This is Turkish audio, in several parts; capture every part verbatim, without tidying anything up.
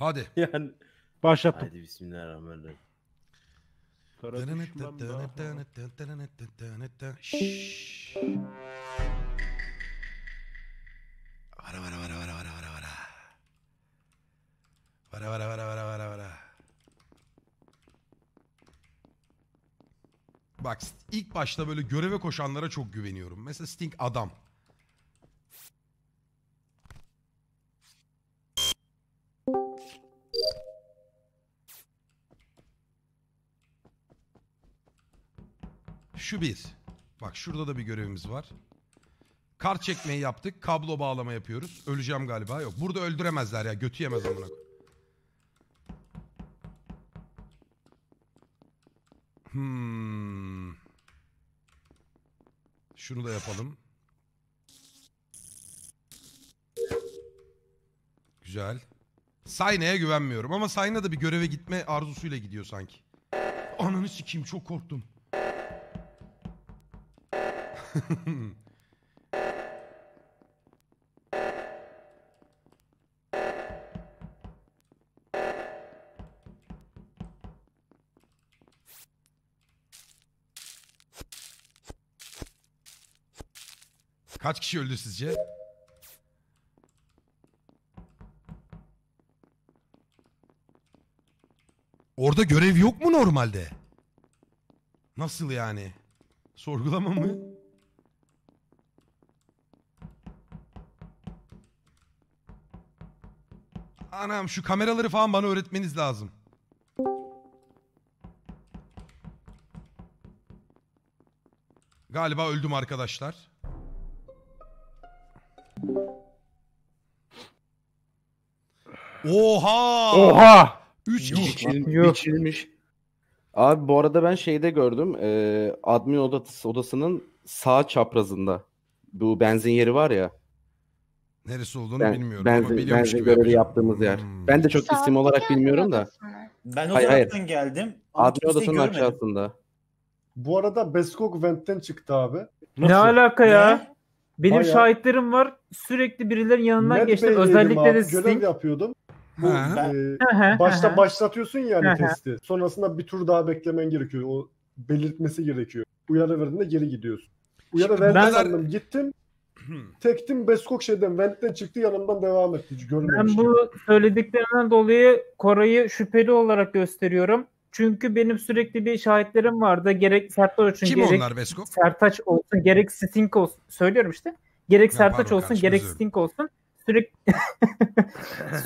Hadi. Yani başlattım. Hadi bismillahirrahmanirrahim. Şşşşş. Vara vara vara vara vara vara vara. Vara vara vara vara vara vara. Bak ilk başta böyle göreve koşanlara çok güveniyorum. Mesela Sting adam. Şu bir. Bak şurada da bir görevimiz var. Kart çekmeyi yaptık. Kablo bağlama yapıyoruz. Öleceğim galiba. Yok. Burada öldüremezler ya. Götü yemez amına. Hmm. Şunu da yapalım. Güzel. Sayna'ya güvenmiyorum ama Sayna da bir göreve gitme arzusuyla gidiyor sanki. Ananı sikeyim çok korktum. Kaç kişi öldü sizce? Orada görev yok mu normalde? Nasıl yani? Sorgulama mı? Anam şu kameraları falan bana öğretmeniz lazım. Galiba öldüm arkadaşlar. Oha! Oha! Üç kişi. Abi bu arada ben şeyde gördüm. E, admin odası, odasının sağ çaprazında. Bu benzin yeri var ya. Neresi olduğunu ben bilmiyorum. Benzin, ama benzin görevi yaptığımız yer. Hmm. Ben de çok sağ isim olarak bilmiyorum da. Ben o taraftan geldim. Admin odasının aşağısında. Bu arada Beskog Vent'ten çıktı abi. Nasıl? Ne alaka ya? Ne? Benim bayağı şahitlerim var. Sürekli birilerin yanından geçtim. Özellikle abi, de Sting. Görev yapıyordum. Bu, e, başta başlatıyorsun yani testi. Sonrasında bir tur daha beklemen gerekiyor. O belirtmesi gerekiyor. Uyarı verdiğinde geri gidiyorsun. Uyarı verdiğinde sandım gittim. Tektim Beskog şeyden Vent'ten çıktı yanımdan devam etti. Ben bu söylediklerinden dolayı Koray'ı şüpheli olarak gösteriyorum. Çünkü benim sürekli bir şahitlerim vardı. Gerek Sertaç olsun, kim gerek Sertaç olsun, gerek Sting olsun. Söylüyorum işte. Gerek ya Sertaç olsun, kardeşim, gerek Sting olsun. Sürekli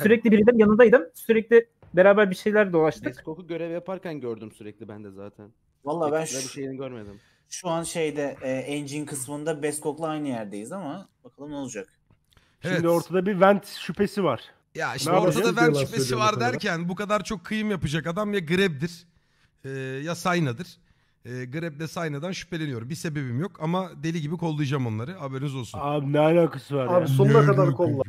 sürekli birilerinin yanındaydım. Sürekli beraber bir şeyler dolaştık. Beskog'u görev yaparken gördüm sürekli ben de zaten. Vallahi ben şu, bir şeyini görmedim. Şu an şeyde e, engine kısmında Beskog'la aynı yerdeyiz ama bakalım ne olacak. Evet. Şimdi ortada bir vent şüphesi var. Ya işte ortada vent şüphesi var derken bu kadar çok kıyım yapacak adam ya Grep'dir e, ya Sayna'dır. E, Grep'le Sayna'dan şüpheleniyorum. Bir sebebim yok ama deli gibi kollayacağım onları. Haberiniz olsun. Abi ne alakası var? Abi yani sonuna kadar kolla.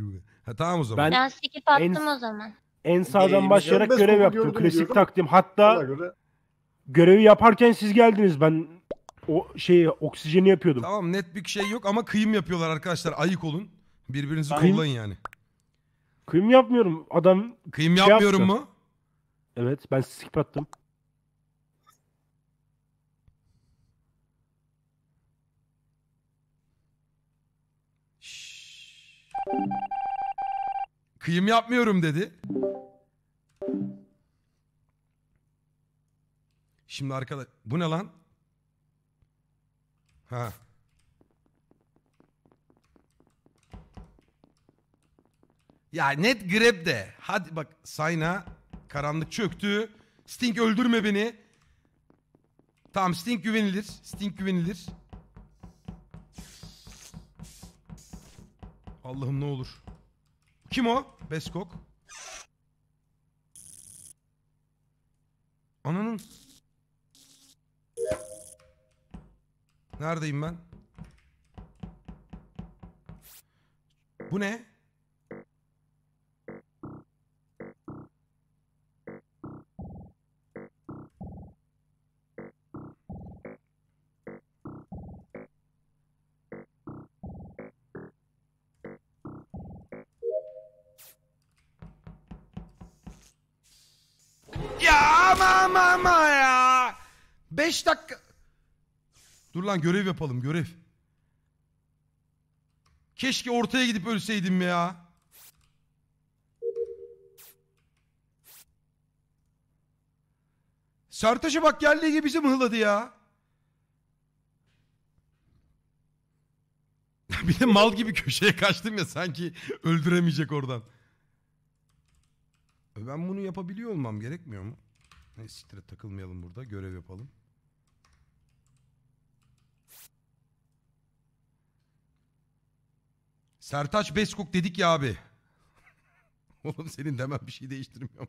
Ha, tamam o zaman. Ben skip attım o zaman. En sağdan başlayarak ee, görev yaptım. Gördüm, klasik gördüm. Taktiğim. Hatta göre... görevi yaparken siz geldiniz. Ben o şeyi oksijeni yapıyordum. Tamam net bir şey yok ama kıyım yapıyorlar arkadaşlar. Ayık olun. Birbirinizi kıyım... kollayın yani. Kıyım yapmıyorum. Adam kıyım şey yapmıyorum yaptı. Mu? Evet ben skip attım. Kıyım yapmıyorum dedi. Şimdi arkadaş bu ne lan? Ha. Ya net grep de. Hadi bak Sayna karanlık çöktü. Sting öldürme beni. Tamam Sting güvenilir. Sting güvenilir. Allah'ım ne olur. Kim o? Beskog. Ananın. Neredeyim ben? Bu ne? ama ama ya. Beş dakika. Dur lan, görev yapalım, görev. Keşke ortaya gidip ölseydim ya. Sertaç'a bak, geldiği gibi bizi mi hıladı ya? Bir de mal gibi köşeye kaçtım ya, sanki öldüremeyecek oradan. Ben bunu yapabiliyor olmam gerekmiyor mu? Neyse, siktir et, takılmayalım burada, görev yapalım. Sertaç Beskog dedik ya abi. Oğlum senin demem bir şey değiştirmiyor.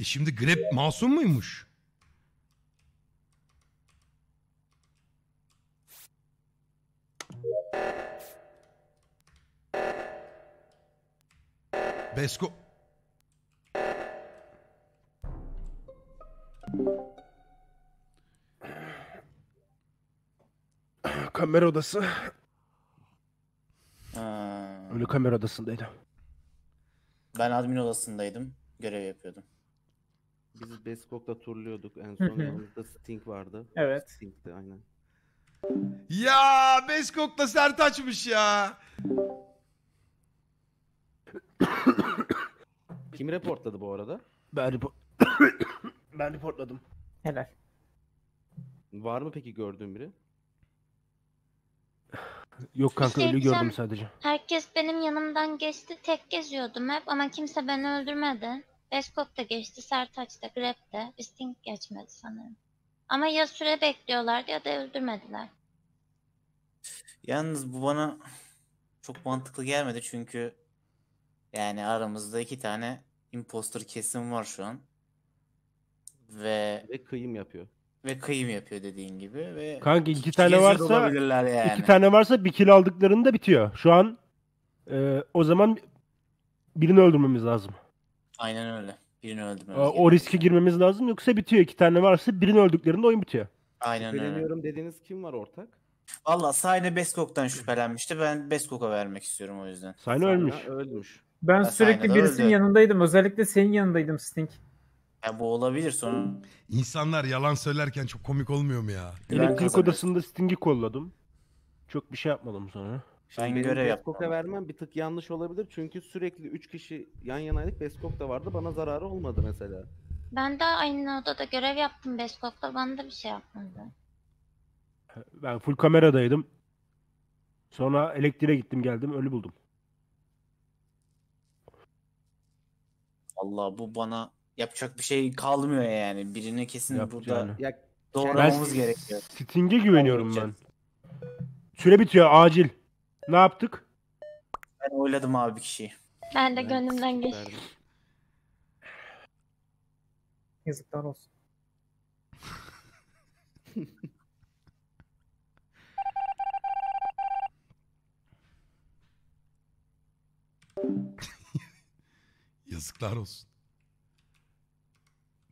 E şimdi Grep masum muymuş? Beskog... Kamera odası. Ha. Öyle kamera odasındaydım. Ben admin odasındaydım. Görev yapıyordum. Biz Beskog'da turluyorduk en son. Yanımızda Sting vardı. Evet. Sting'di aynen. Ya Beskog'da Sertaç'mış ya. Kim reportladı bu arada? Ben report... ben reportladım. Helal. Var mı peki gördüğün biri? Yok kanka, ölü gördüm sadece. Herkes benim yanımdan geçti, tek geziyordum hep ama kimse beni öldürmedi. Beskog da geçti, Sertaç da, Grep de, Sting geçmedi sanırım. Ama ya süre bekliyorlardı ya da öldürmediler. Yalnız bu bana çok mantıklı gelmedi çünkü yani aramızda iki tane imposter kesim var şu an. Ve, ve kıyım yapıyor. Ve kıyım yapıyor dediğin gibi. Ve kanka iki tane varsa yani. iki tane varsa bir kill aldıklarında bitiyor. Şu an e, o zaman birini öldürmemiz lazım. Aynen öyle. Birini öldürmemiz lazım. O riske girmemiz lazım yoksa bitiyor. İki tane varsa birini öldüklerinde oyun bitiyor. Aynen öyle. Şüpheleniyorum dediğiniz kim var ortak? Valla Sayna Beskog'dan şüphelenmişti. Ben Beskog'a vermek istiyorum o yüzden. Sayna ölmüş. ölmüş. Ben ya sürekli birisinin yanındaydım. Özellikle senin yanındaydım Sting. Ya bu olabilir sonra. İnsanlar yalan söylerken çok komik olmuyor mu ya? Elektrik odasında Sting'i kolladım. Çok bir şey yapmadım sonra. Ben görev Beskog'a vermem bir tık yanlış olabilir çünkü sürekli üç kişi yan yanaydık, Beskog da vardı, bana zararı olmadı mesela. Ben de aynı odada görev yaptım Beskog'da, bana da bir şey yapmadı. Ben full kameradaydım. Sonra elektriğe gittim, geldim, ölü buldum. Allah, bu bana yapacak bir şey kalmıyor yani, birine kesin Yap burada yani. ya, doğramamız gerekiyor. Sting'e güveniyorum Olacağız. ben. Süre bitiyor, acil. Ne yaptık? Ben oyladım abi bir kişiyi. Ben de evet. gönlümden geçtim. Yazıklar olsun. Yazıklar olsun.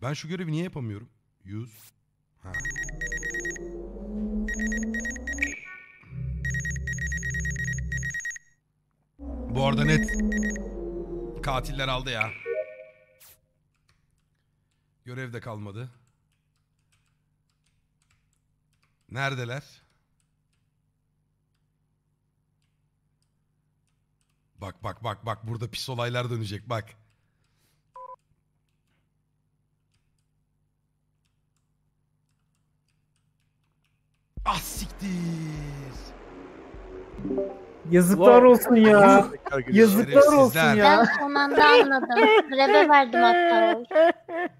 Ben şu görevi niye yapamıyorum? yüz. Ha. Bu arada net katiller aldı ya. Görev de kalmadı. Neredeler? Bak bak bak bak, burada pis olaylar dönecek bak. Ah siktir. Yazıklar olsun ya. Yazıklar olsun ya. Ben son anda anladım. Grebe verdim hatta.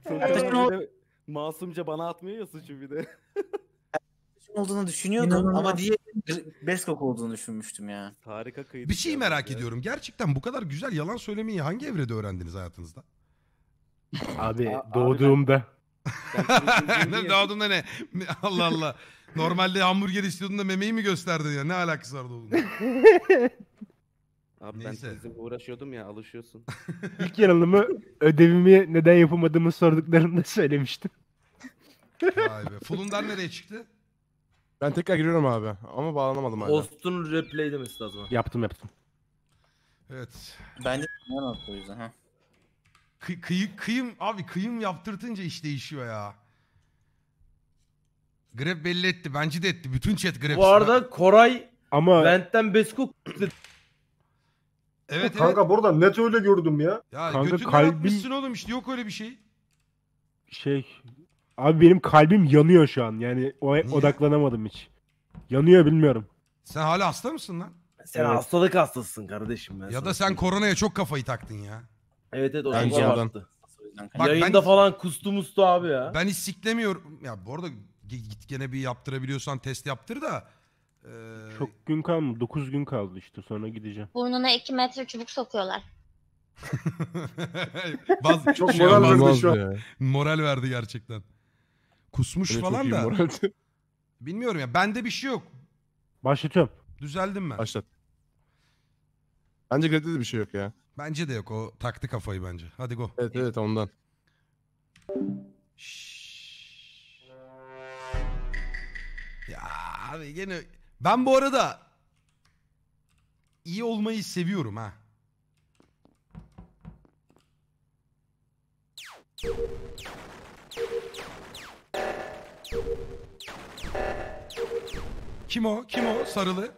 Sertaç'ın masumca bana atmıyor ya suçu bir de. Olduğunu düşünüyordum İnanılmaz. ama diye Beskog olduğunu düşünmüştüm ya. Harika kıydı. Bir şey merak ya. ediyorum. Gerçekten bu kadar güzel yalan söylemeyi hangi evrede öğrendiniz hayatınızda? Abi doğduğumda. Ne doğduğumda ne? Allah Allah. Normalde hamburger istiyordun da memeyi mi gösterdin ya? Ne alakası vardı oğlum? Abi Neyse. ben sizinle uğraşıyordum ya, alışıyorsun. İlk yanılımı ödevimi neden yapamadığımı sorduklarında söylemiştim. Vay be. Fulundar nereye çıktı? Ben tekrar giriyorum abi ama bağlanamadım hala. Ghost'un replay demesi lazım. Yaptım yaptım. Evet. Bence ne yaptı o yüzden ha. Kı kıyı kıyım abi kıyım yaptırtınca iş değişiyor ya. Grep belli etti. Bence de etti. Bütün chat Grep. Bu arada Koray ama Bent'ten Beskog. Evet kanka evet. Burada net öyle gördüm ya. Ya kanka kalbim oğlum işte yok öyle bir şey. Şey abi benim kalbim yanıyor şu an. Yani o niye? Odaklanamadım hiç. Yanıyor bilmiyorum. Sen hala hasta mısın lan? Sen evet. Hastalık hastasısın kardeşim ben. Ya da sen koronaya çok kafayı taktın ya. Evet evet o yüzden. Bak yayında ben, falan kustu mustu abi ya. Ben hiç siklemiyorum. Ya bu arada git gene bir yaptırabiliyorsan test yaptır da. Ee... Çok gün kalmadı. dokuz gün kaldı işte. Sonra gideceğim. Burnuna iki metre çubuk sokuyorlar. Baz, çok şey moral verdi şu an. Moral verdi gerçekten. Kusmuş öyle falan da. Moraldi. Bilmiyorum ya. Bende bir şey yok. Başlatıyorum. Düzeldim ben. Başlat. Bence Grep'te de bir şey yok ya. Bence de yok. O taktı kafayı bence. Hadi go. Evet evet ondan. Şşş. Ya abi gene... Ben bu arada... iyi olmayı seviyorum ha. Kim o? Kim o? Sarılı.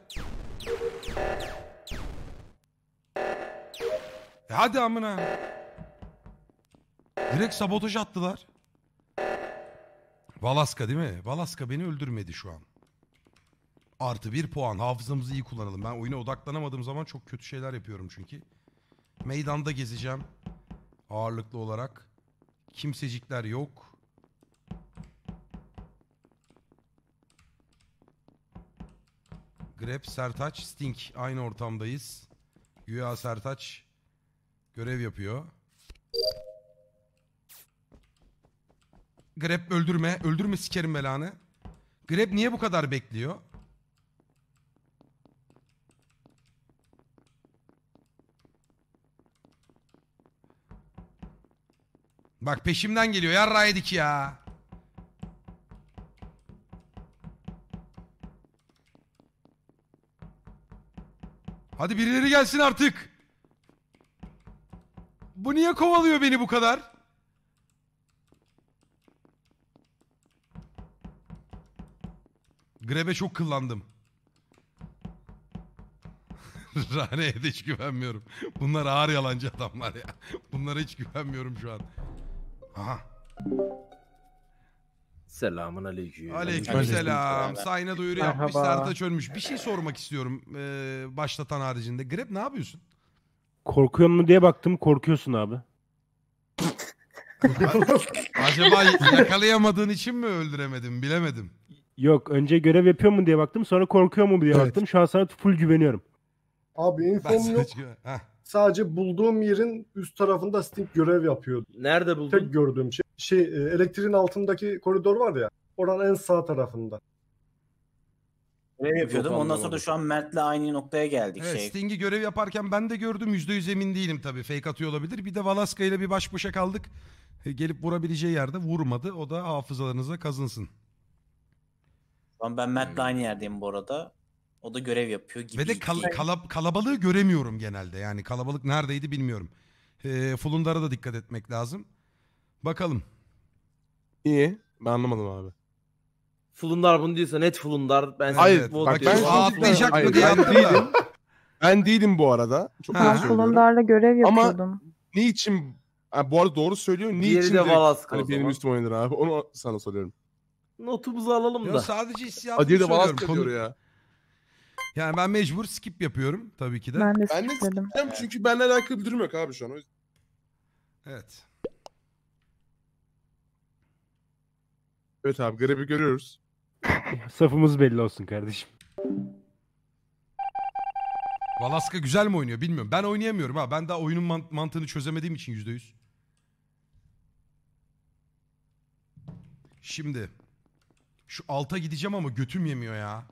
E hadi amına. Direkt sabotaj attılar. Valaska değil mi? Valaska beni öldürmedi şu an. Artı bir puan. Hafızamızı iyi kullanalım. Ben oyuna odaklanamadığım zaman çok kötü şeyler yapıyorum çünkü. Meydanda gezeceğim. Ağırlıklı olarak. Kimsecikler yok. Grep, Sertaç, Sting. Aynı ortamdayız. Güya Sertaç görev yapıyor. Grep öldürme. Öldürme sikerim belanı. Grep niye bu kadar bekliyor? Bak peşimden geliyor. Yarra yedik ya. Hadi birileri gelsin artık. Bu niye kovalıyor beni bu kadar? Grep'e çok kıllandım. Rane'ye de hiç güvenmiyorum. Bunlar ağır yalancı adamlar ya. Bunlara hiç güvenmiyorum şu an. Aha. Selamun aleyküm. Aleyküm selam. Sayna duyuru yapmış, Sertaç ölmüş. Bir şey sormak istiyorum ee, başlatan haricinde. Grep ne yapıyorsun? Korkuyor mu diye baktım, korkuyorsun abi. Acaba yakalayamadığın için mi öldüremedim, bilemedim. Yok, önce görev yapıyor mu diye baktım, sonra korkuyor mu diye evet. Baktım. Şu an sana full güveniyorum. Abi infom yok. Sadece bulduğum yerin üst tarafında Sting görev yapıyordu. Nerede buldun? Tek gördüğüm şey, şey elektriğin altındaki koridor var ya, oranın en sağ tarafında. Görev yapıyordum. Ondan sonra da şu an Mert'le aynı noktaya geldik. Evet, şey. Sting'i görev yaparken ben de gördüm. yüzde yüz emin değilim tabii. Fake atıyor olabilir. Bir de Valaska ile bir baş başa kaldık. Gelip vurabileceği yerde vurmadı. O da hafızalarınıza kazınsın. Şu an ben Mert'le aynı yerdeyim bu arada. O da görev yapıyor gibi. Ve de kal kalab kalabalığı göremiyorum genelde. Yani kalabalık neredeydi bilmiyorum. Ee, Fulundar'a da dikkat etmek lazım. Bakalım. İyi. Ben anlamadım abi. Fulundar bunu diyorsa net Fulundar. Ben hayır. Evet, bak ben atlayacak mı hayır, diye ben değilim. Ben değilim bu arada. Çok ben Fulundar'la görev yapıyordum. Ama niçin? Yani bu arada doğru söylüyor. Niçin? De Valaska hani benim üstüm oynadı abi. Onu sana soruyorum. Notumuzu alalım ya da. Sadece hissiyatını söylüyorum. Hadi de Valaska diyor ya. Yani ben mecbur skip yapıyorum tabii ki de. Ben de skip dedim. Çünkü benimle alakalı bir durum yok abi şu an. Evet. Evet abi Grep'i görüyoruz. Safımız belli olsun kardeşim. Valaska güzel mi oynuyor bilmiyorum. Ben oynayamıyorum ha. Ben daha oyunun mant mantığını çözemediğim için yüzde yüz. Şimdi. Şu alta gideceğim ama götüm yemiyor ya.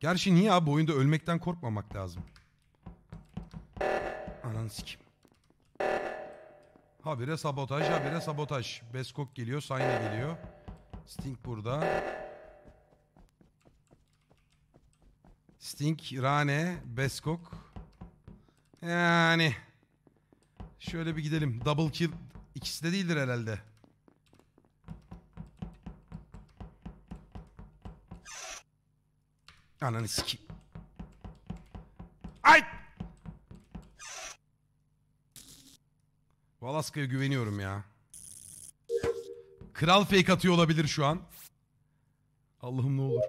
Gerçi niye abi oyunda ölmekten korkmamak lazım. Ananı sikim. Habire sabotaj, habire sabotaj. Beskog geliyor, Sayna geliyor. Sting burada. Sting, Rane, Beskog. Yani Şöyle bir gidelim. Double kill ikisi de değildir herhalde. Ananı sikeyim. Ay! Valaska'ya güveniyorum ya. Kral fake atıyor olabilir şu an. Allah'ım ne olur.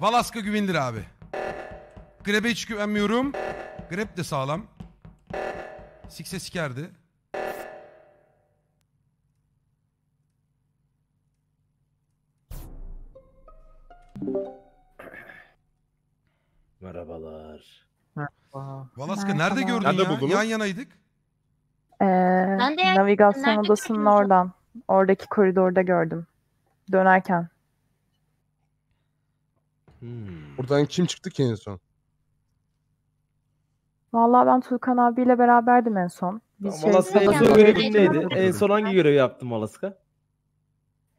Valaska güvenilir abi. Grep'e hiç güvenmiyorum. Grep de sağlam. Sikse sikerdi. Merhabalar. Merhaba. Valaska nerede gördün nerede ya? Buldunuz? Yan yanaydık. Ee, navigasyon odasının oradan. Oradaki koridorda gördüm. Dönerken. Hmm. Buradan kim çıktı ki en son? Vallahi ben Tuğkan abiyle beraberdim en son. Biz Valaska'da görevim neydi? En son hangi görevi yaptım Valaska?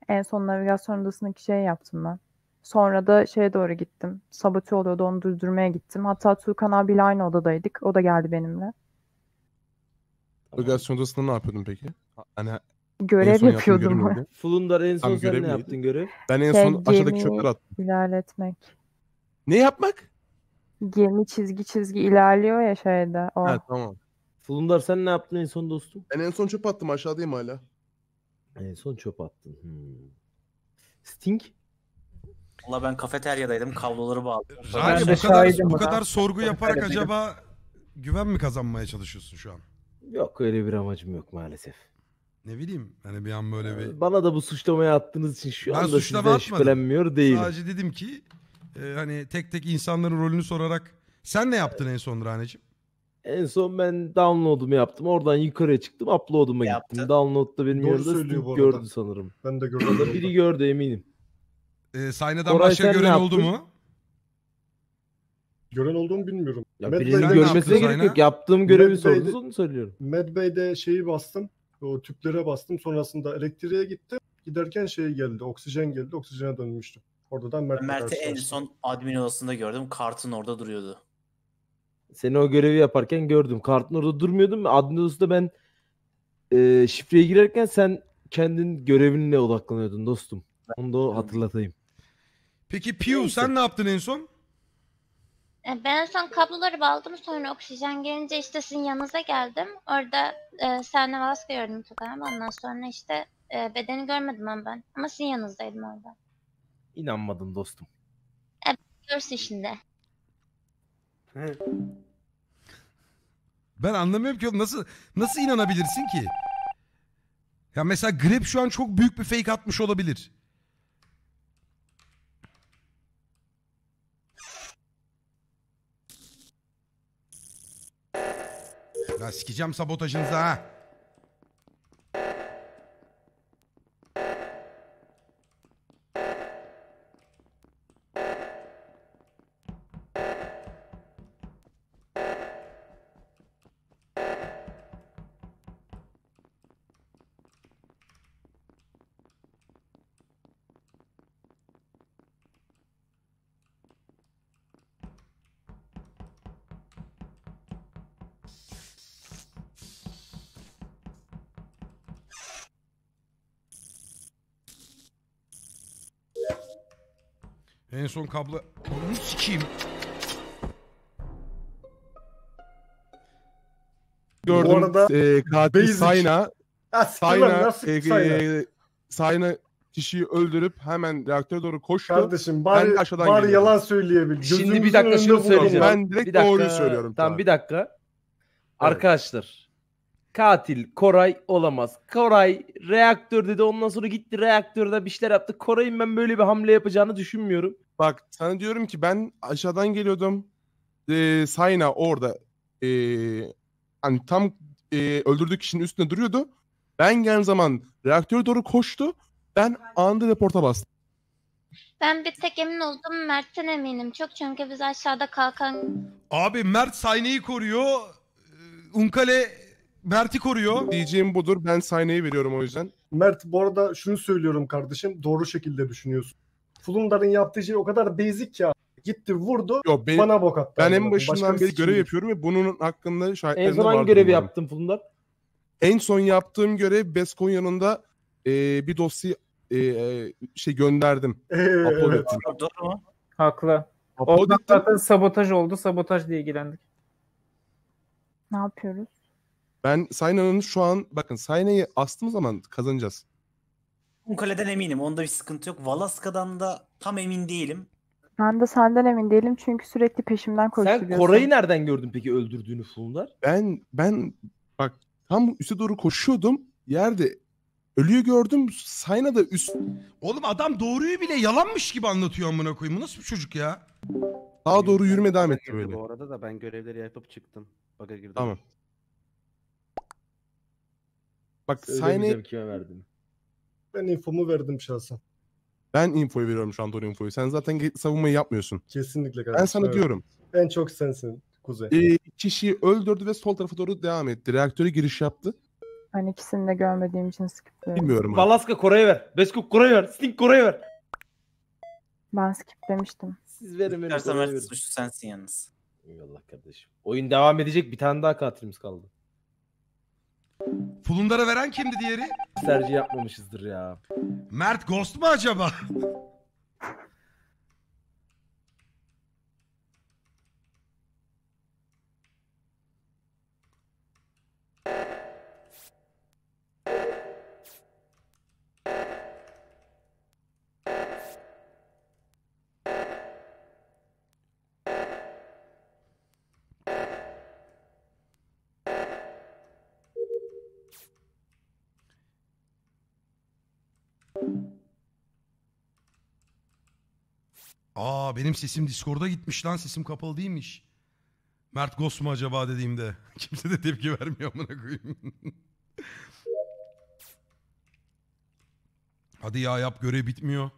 En son navigasyon odasındaki şeyi yaptım ben. Sonra da şeye doğru gittim. Sabote oluyordu, onu durdurmaya gittim. Hatta Tuğkan abiyle aynı odadaydık. O da geldi benimle. Navigasyon odasında ne yapıyordun peki? Hani görev yapıyordum. Fulundar en son sen ne yaptın görev? Ben en son aşağıdaki çöpleri attım. İlerletmek. Ne yapmak? Gemi çizgi çizgi ilerliyor ya şeyde. O. Evet tamam. Fulundar sen ne yaptın en son dostum? Ben en son çöp attım, aşağıdayım hala. En son çöp attım. Hmm. Sting? Valla ben kafeteryadaydım, kabloları bağladım. Rane bu kadar, bu kadar sorgu yaparak acaba güven mi kazanmaya çalışıyorsun şu an? Yok öyle bir amacım yok maalesef. Ne bileyim hani bir an böyle bir... Bana da bu suçlamayı attığınız için şu ben anda sizden şüphelenmiyor değilim. Sadece dedim ki e, hani tek tek insanların rolünü sorarak sen ne yaptın en son Raneciğim? En son ben download'umu yaptım. Oradan yukarıya çıktım, upload'uma gittim. Download'da benim orada gördü sanırım. Ben de gördüm. Biri gördü eminim. E, Sayna'dan Koray başka gören oldu mu? Gören olduğumu bilmiyorum. Ya birinin görmesine gerek yok. Yaptığım görevi sordunuz, onu söylüyorum. Medbay'de şeyi bastım. O tüplere bastım. Sonrasında elektriğe gittim. Giderken şey geldi. Oksijen geldi. Oksijene dönmüştüm. Oradan Mert'e Mert'i en son admin odasında gördüm. Kartın orada duruyordu. Seni o görevi yaparken gördüm. Kartın orada durmuyordum. Admin odasında ben e, şifreye girerken sen kendin görevinle odaklanıyordun dostum. Onu da hatırlatayım. Peki Piu sen ne yaptın en son? Ben en son kabloları bağladım, sonra oksijen gelince işte sizin yanınıza geldim. Orada e, senle Valaska gördüm Tuğkan, ondan sonra işte e, bedeni görmedim ben, ben ama sizin yanınızdaydım orada. İnanmadım dostum. E, görsün şimdi. Ben anlamıyorum ki nasıl nasıl inanabilirsin ki? Ya mesela Grep şu an çok büyük bir fake atmış olabilir. Ya sikeceğim sabotajınıza ha. En son kablo... Onu sikeyim. Gördüm. Bu arada e, katil Sayna. Sayna, e, e, Sayna kişiyi öldürüp hemen reaktöre doğru koştu. Kardeşim bari, bari yalan söyleyebilir. Şimdi bir dakika şunu söyleyeceğim. Ben direkt dakika, doğruyu söylüyorum. Tamam sana. Bir dakika. Evet. Arkadaşlar. Katil Koray olamaz. Koray reaktör dedi, ondan sonra gitti reaktörde bir şeyler yaptı. Koray'ın ben böyle bir hamle yapacağını düşünmüyorum. Bak sana diyorum ki ben aşağıdan geliyordum. Ee, Sayna orada ee, hani tam ee, öldürdüğü kişinin üstünde duruyordu. Ben gelen zaman reaktöre doğru koştu. Ben anında reporta bastım. Ben bir tek emin oldum. Mert'ten eminim çok, çünkü biz aşağıda kalkan... Abi Mert Sayna'yı koruyor. Unkale Mert'i koruyor. Diyeceğim budur. Ben Sayna'yı veriyorum o yüzden. Mert bu arada şunu söylüyorum kardeşim. Doğru şekilde düşünüyorsun. Fulundar'ın yaptığı şey o kadar basic ya. gitti vurdu. Yo, benim, bana bok attı. Ben en başından beri görev yapıyorum ve bunun hakkında şahitlerim de vardı. En son hangi görevi yaptın Fulundar? En son yaptığım görev Beskog'un yanında e, bir dosya e, e, şey gönderdim. Upload ettim. Haklı. Orada zaten sabotaj oldu. Sabotaj diye ilgilendik. Ne yapıyoruz? Ben Sayna'nın şu an bakın Sayna'yı astığımız zaman kazanacağız. Unkale'den eminim. Onda bir sıkıntı yok. Valaska'dan da tam emin değilim. Ben de senden emin değilim çünkü sürekli peşimden koşturuyorsun. Sen Koray'ı nereden gördün peki öldürdüğünü Fulundar? Ben ben bak tam üste doğru koşuyordum. Yerde ölüyü gördüm. Sayna da üst. Oğlum adam doğruyu bile yalanmış gibi anlatıyor amına koyayım. Bu nasıl bir çocuk ya? Daha doğru yürüme devam etti böyle. Bu arada da ben görevleri yapıp çıktım. Baka girdim. Tamam. Bak Sayna'ya kime verdim? Ben infomu verdim şahsen. Ben infoyu veriyorum şu an doğru infoyu. Sen zaten savunmayı yapmıyorsun. Kesinlikle kardeşim. Ben sana evet. diyorum. En çok sensin Kuzey. Ee, kişiyi öldürdü ve sol tarafa doğru devam etti. Reaktöre giriş yaptı. Ben ikisini de görmediğim için skipledim. Bilmiyorum. Valaska Koray'a ver. Beskog Koray'a ver. Sting Koray'a ver. Ben skiplemiştim. Siz verin beni. Her Mert suçlu sensin yalnız. Eyvallah kardeşim. Oyun devam edecek. Bir tane daha katilimiz kaldı. Fulundar'a veren kimdi diğeri? Tercih yapmamışızdır ya. Mert Ghost mu acaba? Aa benim sesim Discord'a gitmiş lan. Sesim kapalı değilmiş. Mert Ghost mu acaba dediğimde. Kimse de tepki vermiyor amına koyayım. Hadi ya yap görev bitmiyor.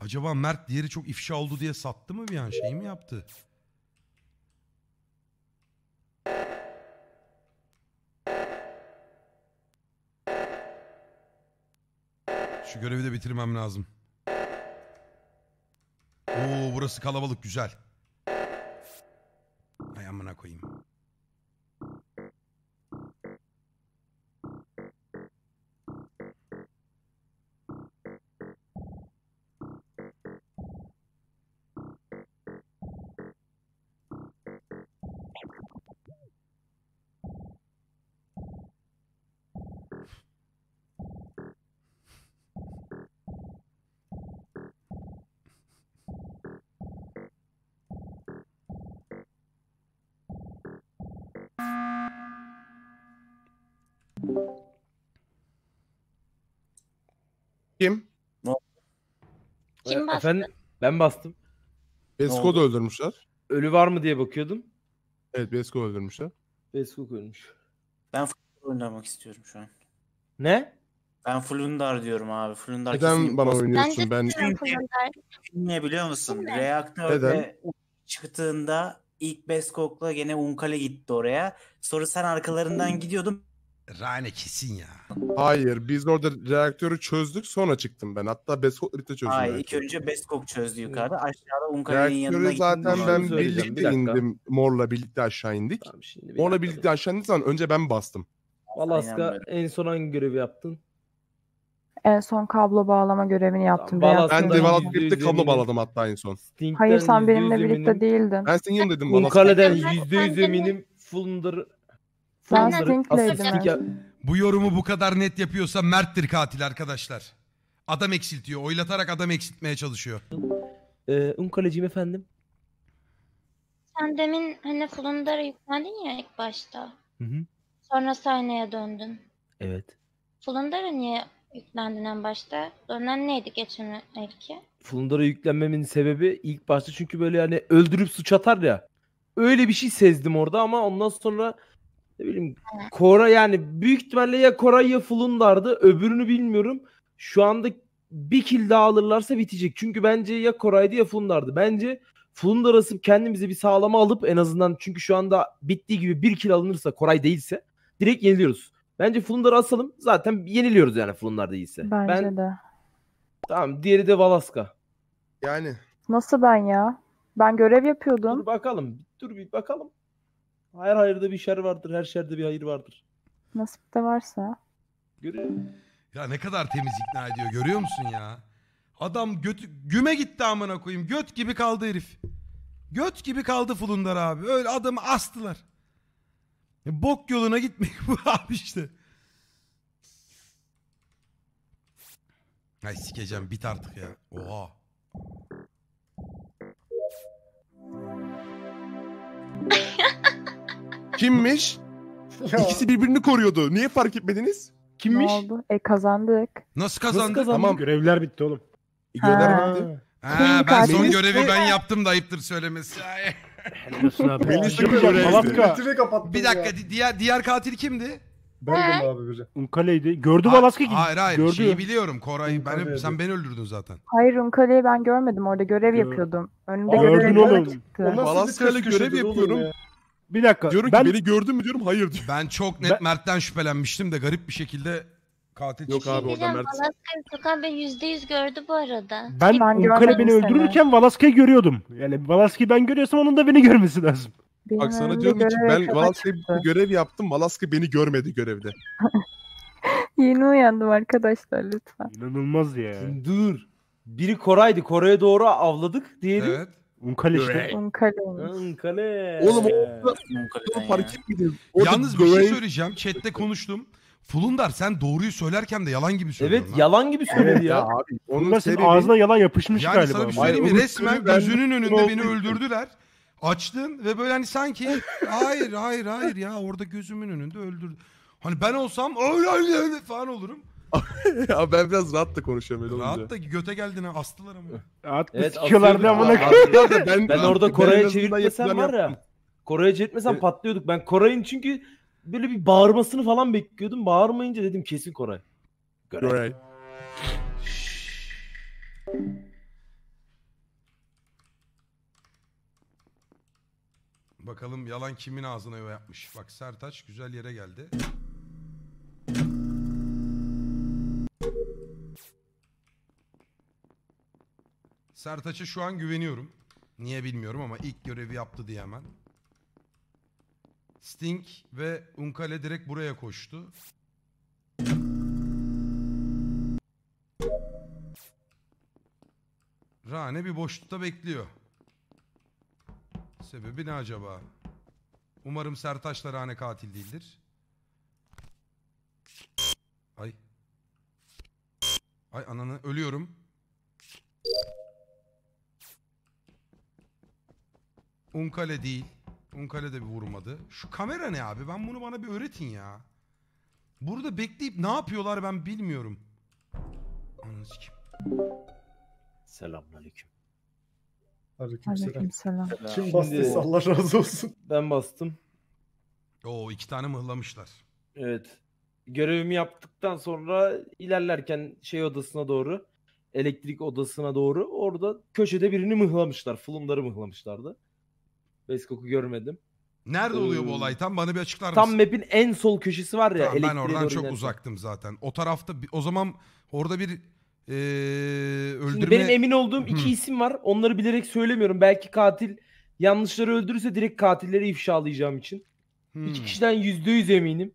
Acaba Mert diğeri çok ifşa oldu diye sattı mı bir an? Şey mi yaptı? Şu görevi de bitirmem lazım. Oo burası kalabalık güzel. Ay amına koyayım. Kim? Kim bastı? Efendim, ben bastım. Beskog'u öldürmüşler. Ölü var mı diye bakıyordum. Evet, Beskog'u öldürmüşler. Beskog ölmüş. Ben Fulundar oynamak istiyorum şu an. Ne? Ben Fulundar diyorum abi. Fulundar. Neden bana oynuyorsun? Ben ne biliyor musun? Reaktörde çıktığında ilk Beskog'la gene Unkale gitti oraya. Sonra sen arkalarından gidiyordun. Rane kesin ya. Hayır biz orada reaktörü çözdük sonra çıktım ben. Hatta Beskog birlikte çözdüm. Hayır ilk önce Beskog çözdü yukarıda. Aşağıda Unkale'nin yanına gittim. Reaktörü zaten ben birlikte indim. Mor'la birlikte aşağı indik. Tamam, Mor'la birlikte aşağı indik zaman önce ben bastım. Valaska en son hangi görevi yaptın? En son kablo bağlama görevini yaptım. Tamam, ben de Valaska birlikte kablo bağladım hatta en son. Sting'den hayır sen benimle birlikte değildin. Ben Sting'im dedim. Unkale'den yüzde yüz eminim. Fulundar'ı ya, bu yorumu bu kadar net yapıyorsa Mert'tir katil arkadaşlar. Adam eksiltiyor. Oylatarak adam eksiltmeye çalışıyor. Ee, Unkaleciğim efendim. Sen demin hani Fulundar'a yüklendin ya ilk başta. Hı hı. Sonra Sayna'ya döndün. Evet. Fulundar'a niye yüklendin en başta? Dönen neydi geçen belki? Fulundar'a yüklenmemin sebebi ilk başta çünkü böyle yani öldürüp suç atar ya. Öyle bir şey sezdim orada ama ondan sonra ne bileyim Koray yani büyük ihtimalle ya Koray ya Fulundar'dı. Öbürünü bilmiyorum. Şu anda bir kill daha alırlarsa bitecek. Çünkü bence ya Koray'dı ya Fulundar'dı. Bence Fulundar asıp kendimizi bir sağlama alıp en azından çünkü şu anda bittiği gibi bir kill alınırsa Koray değilse direkt yeniliyoruz. Bence Fulundar'ı asalım. Zaten yeniliyoruz yani Fulundar değilse. Bence ben... de. Tamam diğeri de Valaska. Yani. Nasıl ben ya? Ben görev yapıyordum. Dur bakalım. Dur bir bakalım. Her hayırda bir şer vardır. Her şerde bir hayır vardır. Nasip de varsa. Görev. Ya ne kadar temiz ikna ediyor. Görüyor musun ya? Adam götü, güme gitti amına koyayım. Göt gibi kaldı herif. Göt gibi kaldı Fulundar abi. Öyle adamı astılar. Bok yoluna gitmek bu abi işte. Ay sikeceğim, bit artık ya. Oha. Kimmiş? İkisi birbirini koruyordu. Niye fark etmediniz? Kimmiş? Ne oldu? E kazandık. Nasıl kazandık? Nasıl kazandık? Tamam, görevler bitti oğlum. E, görevler bitti. Ha, ben son görevi ben yaptım da ayıptır söylemesi. Bir dakika, diğer diğer katil kimdi? Ben de abi bize. Unkale'ydi. Gördü Valaska gibi. Hayır hayır. Gördü. Şeyi biliyorum. Koray, ben sen beni öldürdün zaten. Hayır, Unkale'yi ben görmedim. Orada görev yapıyordum. Önümde görev yapıyordum. Valaska'yla görev yapıyorum. Bir dakika. Diyorum ki beni gördün mü diyorum, hayır diyor. Ben çok net Mert'ten şüphelenmiştim de garip bir şekilde katil çıktı. Yok abi orada Mert. Valaska'yı Tuğkan Bey yüzde yüz gördü bu arada. Ben Unkale beni öldürürken Valaska'yı görüyordum. Yani Valaska'yı ben görüyorsam onun da beni görmesi lazım. Bak sana diyorum ki ben Valaska'ya bir görev yaptım. Valaska beni görmedi görevde. Yeni uyandım arkadaşlar lütfen. İnanılmaz ya. Şimdi dur. Biri Koray'dı. Koray'a doğru avladık. Diğeri. Evet. Unkale işte. Unkale. Unkale. Oğlum o fark etmedi. Yalnız bir şey söyleyeceğim. Chat'te konuştum. Fulundar sen doğruyu söylerken de yalan gibi söylüyorsun. Evet lan. Yalan gibi söyledi ya. Abi, onun senin ağzına yalan yapışmış yani galiba. Yani sana bir söyleyeyim, resmen gözünün önünde beni öldürdüler. Açtın ve böyle hani sanki hayır hayır hayır ya orada gözümün önünde öldürdü. Hani ben olsam öyle öyle, öyle falan olurum. Ya ben biraz rahat da konuşuyorum öyle rahat olunca. Da göte geldin ha, astılar ama. Rahat evet, sikiyorlar da amına koyayım. Ben, ben orada Koray'a çevirtmesem var ya. Koray'a çevirtmesem evet. Patlıyorduk. Ben Koray'ın çünkü böyle bir bağırmasını falan bekliyordum. Bağırmayınca dedim kesin Koray. Koray. Koray. Bakalım yalan kimin ağzına yapmış. Bak Sertaç güzel yere geldi. Sertaç'a şu an güveniyorum. Niye bilmiyorum ama ilk görevi yaptı diye hemen. Sting ve Unkale direkt buraya koştu. Rane bir boşlukta bekliyor. Sebebi ne acaba? Umarım Sertaç'la Rane katil değildir. Ay. Ay ananı ölüyorum. Unkale değil. Unkale de bir vurmadı. Şu kamera ne abi? Ben bunu bana bir öğretin ya. Burada bekleyip ne yapıyorlar ben bilmiyorum. Ananı sikim. Selamünaleyküm. Aleykümselam. Selam. Kim bastıysa Allah razı olsun. Ben bastım. Oo, iki tane mıhlamışlar. Evet. Görevimi yaptıktan sonra ilerlerken şey odasına doğru, elektrik odasına doğru orada köşede birini mıhlamışlar. Fulundar'ı mıhlamışlardı. Beskog'u görmedim. Nerede ee, oluyor bu olay? Tam bana bir açıklar mısın? Tam map'in en sol köşesi var ya. Tamam, ben oradan çok uzaktım zaten. O tarafta o zaman orada bir Ee, öldürme... Şimdi benim emin olduğum hmm. iki isim var. Onları bilerek söylemiyorum. Belki katil yanlışları öldürürse direkt katilleri ifşalayacağım için. Hmm. İki kişiden yüzde yüz eminim.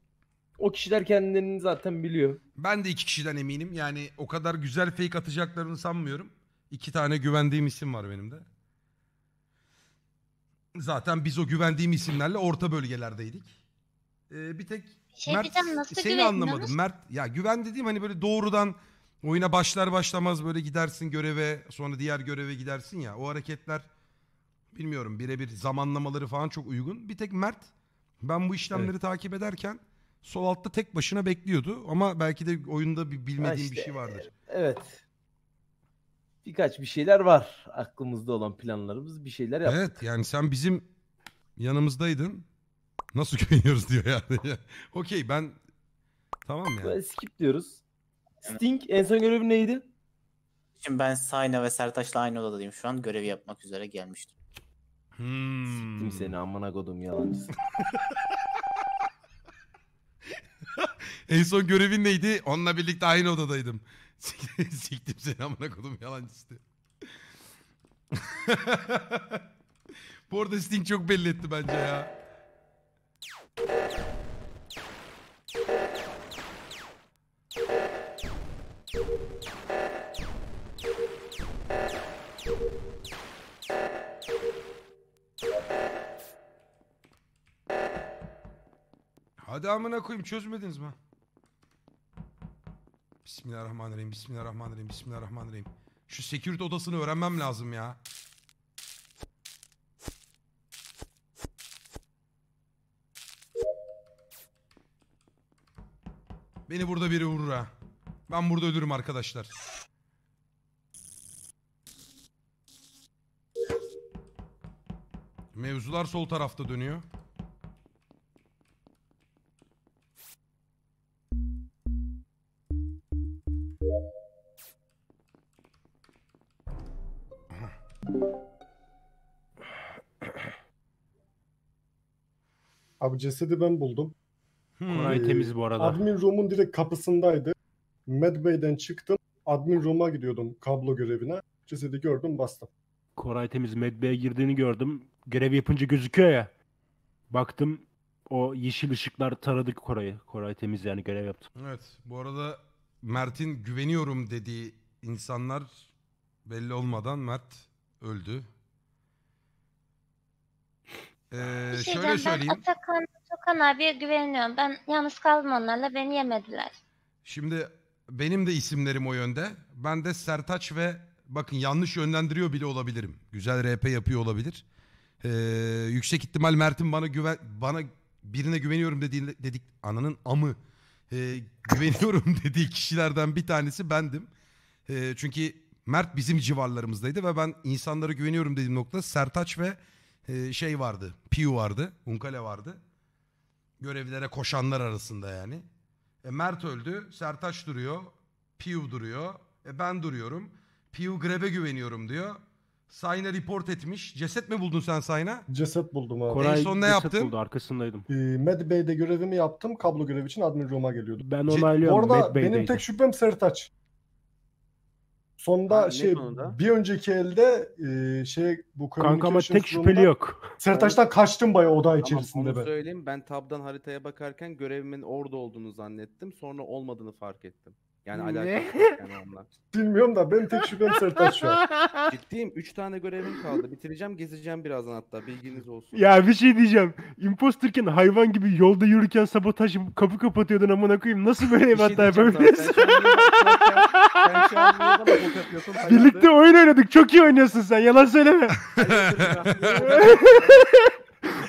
O kişiler kendilerini zaten biliyor. Ben de iki kişiden eminim. Yani o kadar güzel fake atacaklarını sanmıyorum. İki tane güvendiğim isim var benim de. Zaten biz o güvendiğim isimlerle orta bölgelerdeydik. Ee, bir tek şey Mert, seni anlamadım. Mert, ya güven dediğim hani böyle doğrudan oyuna başlar başlamaz böyle gidersin göreve, sonra diğer göreve gidersin ya. O hareketler bilmiyorum birebir zamanlamaları falan çok uygun. Bir tek Mert ben bu işlemleri evet. takip ederken sol altta tek başına bekliyordu. Ama belki de oyunda bir bilmediğim işte, bir şey vardır. Evet. Birkaç bir şeyler var. Aklımızda olan planlarımız bir şeyler yaptık. Evet yani sen bizim yanımızdaydın. Nasıl güveniyoruz diyor yani. Okey ben tamam yani. Skip diyoruz. Sting en son görevi neydi? Şimdi ben Sayna ve Sertaç'la aynı odadayım şu an. Görevi yapmak üzere gelmiştim. Hmm. Siktim seni amına kodum yalancısın. En son görevin neydi? Onunla birlikte aynı odadaydım. Siktim seni amına kodum yalancısın. Bu arada Sting çok belli etti bence ya. Hadi amına koyayım, çözmediniz mi? Bismillahirrahmanirrahim, bismillahirrahmanirrahim, bismillahirrahmanirrahim. Şu security odasını öğrenmem lazım ya. Beni burada biri vurur ha. Ben burada ölürüm arkadaşlar. Mevzular sol tarafta dönüyor. Abi cesedi ben buldum. Hmm. Koray temiz bu arada. Admin room'un direkt kapısındaydı. Medbay'den çıktım. Admin room'a gidiyordum kablo görevine. Cesedi gördüm, bastım. Koray temiz, Medbay'e girdiğini gördüm. Görev yapınca gözüküyor ya. Baktım o yeşil ışıklar taradı Koray'ı. Koray temiz yani, görev yaptım. Evet, bu arada Mert'in güveniyorum dediği insanlar belli olmadan Mert öldü. Ee, şey şöyle söyleyeyim. Atakan, Tuğkan abiye güveniyorum. Ben yalnız kaldım onlarla. Beni yemediler. Şimdi benim de isimlerim o yönde. Ben de Sertaç ve bakın yanlış yönlendiriyor bile olabilirim. Güzel R P yapıyor olabilir. Ee, yüksek ihtimal Mert'in bana güven, bana birine güveniyorum dediğinde dedik ananın amı ee, güveniyorum dediği kişilerden bir tanesi bendim. Ee, çünkü Mert bizim civarlarımızdaydı ve ben insanlara güveniyorum dediğim nokta Sertaç ve şey vardı, Piu vardı, Unkale vardı. Görevlere koşanlar arasında yani. E Mert öldü, Sertaç duruyor, Piu duruyor, e ben duruyorum. Piu Grep'e güveniyorum diyor. Sayna report etmiş. Ceset mi buldun sen Sayna? Ceset buldum abi. Koray, en son ne yaptın? Buldu, arkasındaydım. Ee, Medbay'de görevimi yaptım, kablo görevi için admin room'a geliyordum. Ben onaylıyorum. Orada benim tek şüphem Sertaç. Sonda şey sonunda? Bir önceki elde e, şey bu kanka ama tek şüpheli yok. Sertaç'tan kaçtım bayağı oda içerisinde tamam, ben. Söyleyeyim ben tab'dan haritaya bakarken görevimin orada olduğunu zannettim. Sonra olmadığını fark ettim. Yani alakası yok yani onunla. Bilmiyorum da benim tek şüphem Sertaç şu an. Ciddiyim, üç tane görevim kaldı. Bitireceğim, gezeceğim birazdan hatta. Bilginiz olsun. Ya bir şey diyeceğim. Imposterken hayvan gibi yolda yürürken sabotaj kapı kapatıyordun amına koyayım. Nasıl böyle ev hatta yapabiliyorsun? Birlikte oyun oynadık. Çok iyi oynuyorsun sen. Yalan söyleme.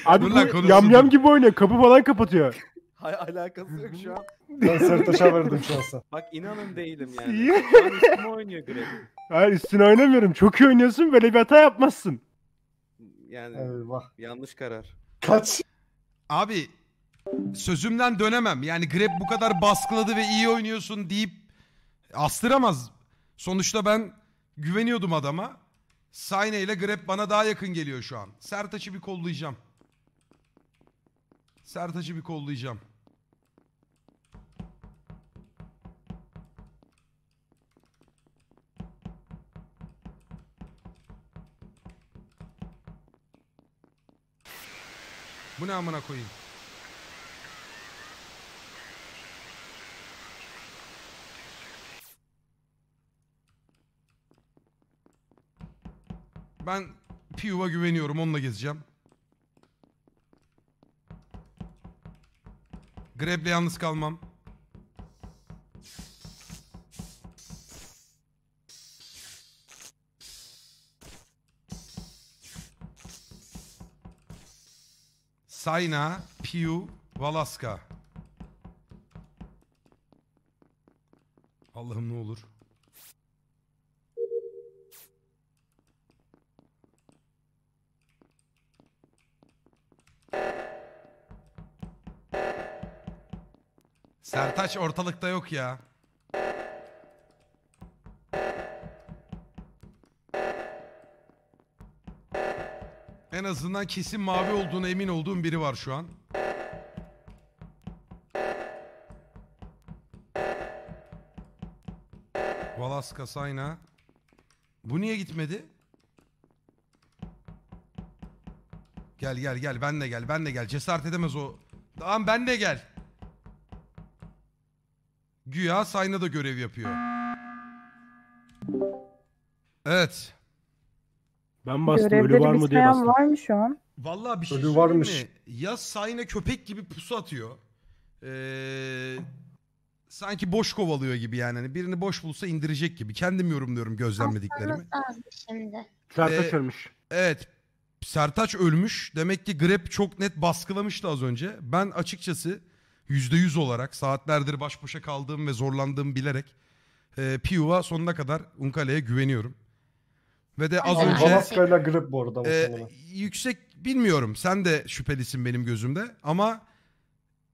Abi bu yamyam gibi oynuyor. Kapı falan kapatıyor. Hay alakası yok şu an. Ben Sertaç'a verdim şansa. Bak inanın değilim yani. Ben üstüne oynuyor Grep. Hayır üstüne oynamıyorum. Çok iyi oynuyorsun. Böyle bir hata yapmazsın. Yani eyvah. Yanlış karar. Kaç. Abi sözümden dönemem. Yani Grep bu kadar baskıladı ve iyi oynuyorsun deyip astıramaz. Sonuçta ben güveniyordum adama. Sayna ile Grep bana daha yakın geliyor şu an. Sertaç'ı bir kollayacağım. Sertaç'ı bir kollayacağım. Bu ne amına koyayım? Ben Piu'ya güveniyorum, onunla gezeceğim. Grep'le yalnız kalmam. Sayna, Piu, Valaska. Allah'ım ne olur. Sertaç ortalıkta yok ya. En azından kesin mavi olduğuna emin olduğum biri var şu an. Valaska, Sayna. Bu niye gitmedi? Gel gel gel ben de gel ben de gel. Cesaret edemez o. Tamam ben de gel. Güya Sayna da görev yapıyor. Evet. Ben bastım. Görevleri ölü var mı diye bastım. Var mı şu an? Vallahi bir şey ölü söyleyeyim varmış. Mi? Ya Sayna köpek gibi pusu atıyor. Ee, sanki boş kovalıyor gibi yani. Hani birini boş bulsa indirecek gibi. Kendim yorumluyorum gözlemlediklerimi. Şimdi. Sertaç ee, ölmüş. Evet. Sertaç ölmüş. Demek ki Grep çok net baskılamıştı az önce. Ben açıkçası yüzde yüz olarak saatlerdir baş başa kaldığım ve zorlandığım bilerek e, Piu'a sonuna kadar Unkale'ye güveniyorum. Ve de az önce Valaska'yla Grep bu arada. E, yüksek bilmiyorum. Sen de şüphelisin benim gözümde. Ama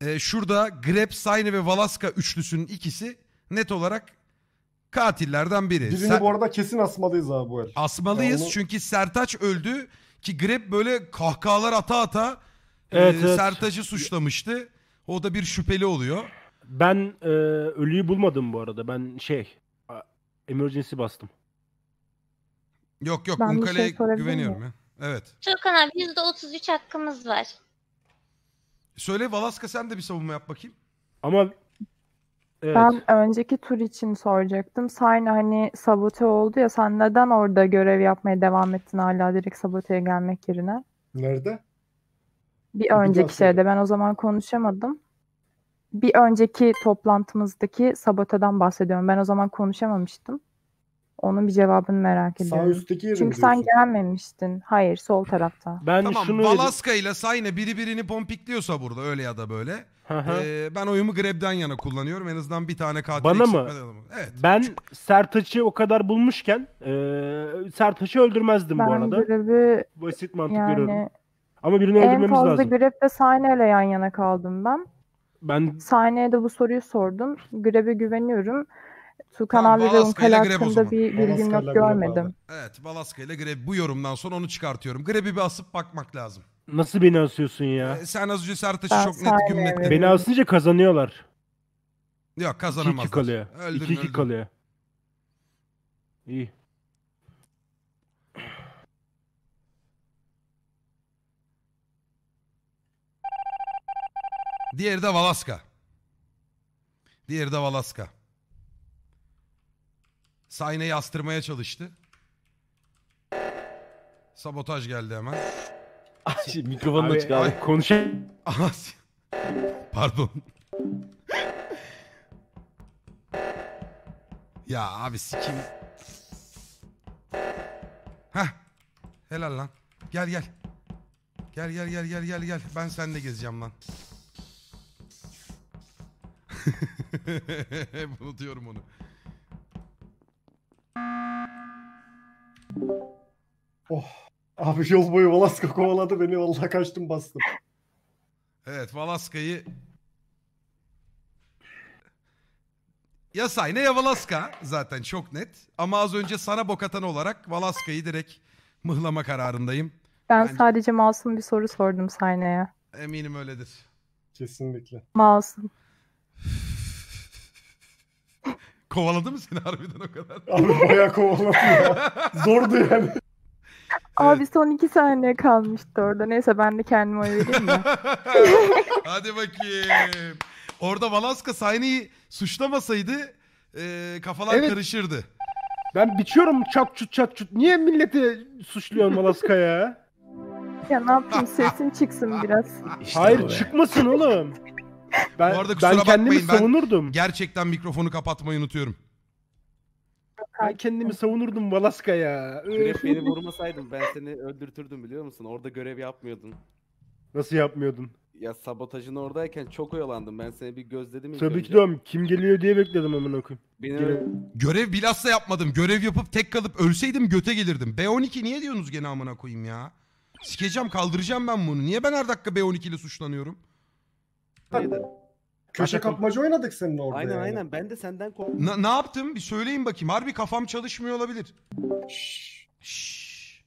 e, şurada Grep, Sayna ve Valaska üçlüsünün ikisi net olarak katillerden biri. Birini Sen... bu arada kesin asmalıyız abi bu el. Asmalıyız onu... çünkü Sertaç öldü ki Grep böyle kahkahalar ata ata evet, e, evet. Sertaç'ı suçlamıştı. O da bir şüpheli oluyor. Ben e, ölüyü bulmadım bu arada. Ben şey emergency bastım. Yok yok Unkale'ye şey güveniyorum ya. Evet. Tuğkan abi yüzde otuz üç hakkımız var. Söyle Valaska sen de bir savunma yap bakayım. Ama evet. Ben önceki tur için soracaktım. Sayna hani sabote oldu ya, sen neden orada görev yapmaya devam ettin hala direkt saboteye gelmek yerine? Nerede? Bir önceki şeyde ben o zaman konuşamadım. Bir önceki toplantımızdaki saboteden bahsediyorum. Ben o zaman konuşamamıştım. Onun bir cevabını merak ediyorum. Çünkü sen gelmemiştin. Hayır, sol tarafta. Ben tamam, şunu Valaska ile Sayna biri birini pompikliyorsa burada öyle ya da böyle. Ee, ben oyumu Grep'den yana kullanıyorum. En azından bir tane katil. Bana mı? Evet. Ben Sertaç'ı o kadar bulmuşken e, Sertaç'ı öldürmezdim ben bu arada. Grebi, basit mantık yani, görüyorum. Ama birini öldürmemiz lazım. En fazla lazım. Grep'le Sayna ile yan yana kaldım ben. Ben Sayna'ya da bu soruyu sordum. Grep'e güveniyorum. Tuğkan tamam, abi ve Unkale hakkında bir bilgim yok, görmedim. Evet, Valaska ile Grep. Bu yorumdan sonra onu çıkartıyorum. Grep'i bir asıp bakmak lazım. Nasıl beni asıyorsun ya? Ee, sen az önce Sertaç'ı çok net gümletledin. Beni asınca kazanıyorlar. Yok kazanamazlar. iki iki kalıyor. iki iki kalıyor. İyi. Diğeri de Valaska. Diğeri de Valaska. Sayna'yı astırmaya çalıştı. Sabotaj geldi hemen. Ay, mikrofonunu açık abi. abi. Konuşayım. Pardon. Ya abi sikim. Heh. Helal lan. Gel gel. Gel gel gel gel gel gel. Ben seninle gezeceğim lan. Unutuyorum onu. Oh. Abi yol boyu Valaska kovaladı beni. Vallahi kaçtım bastım. Evet Valaska'yı ya Sayna ya Valaska zaten çok net. Ama az önce sana bok atan olarak Valaska'yı direkt mıhlama kararındayım. Ben Bence... sadece masum bir soru sordum Sayna'ya. Eminim öyledir. Kesinlikle. Masum. Kovaladı mı seni harbiden o kadar? Abi bayağı kovaladı ya. Zordu yani. Abi evet. Son iki saniye kalmıştı orada. Neyse ben de kendime oy vereyim mi? Hadi bakayım. Orada Valaska Sayna'yı suçlamasaydı e, kafalar evet. Karışırdı. Ben biçiyorum çat çut çat çut. Niye milleti suçluyorsun Valaska ya? Ya ne yapayım sesim çıksın biraz. İşte hayır oraya. Çıkmasın oğlum. Ben, bu arada kusura ben kendimi bakmayın. savunurdum. Ben gerçekten mikrofonu kapatmayı unutuyorum. Ben kendimi savunurdum Valaska ya. Grep beni vurmasaydın ben seni öldürtürdüm biliyor musun? Orada görev yapmıyordun. Nasıl yapmıyordun? Ya sabotajın oradayken çok oyalandım. Ben seni bir gözledim. Tabii ki de kim geliyor diye bekledim hemen okuyayım. Görev... görev bilhassa yapmadım. Görev yapıp tek kalıp ölseydim göte gelirdim. B on iki niye diyorsunuz gene amına koyayım ya? Sikeceğim kaldıracağım ben bunu. Niye ben her dakika B on iki ile suçlanıyorum? Neydi? Köşe kapmaca oynadık seninle orada. Aynen yani. aynen ben de senden korktum. Ne yaptım? Bir söyleyin bakayım. Harbi kafam çalışmıyor olabilir. Şşş. Şşş.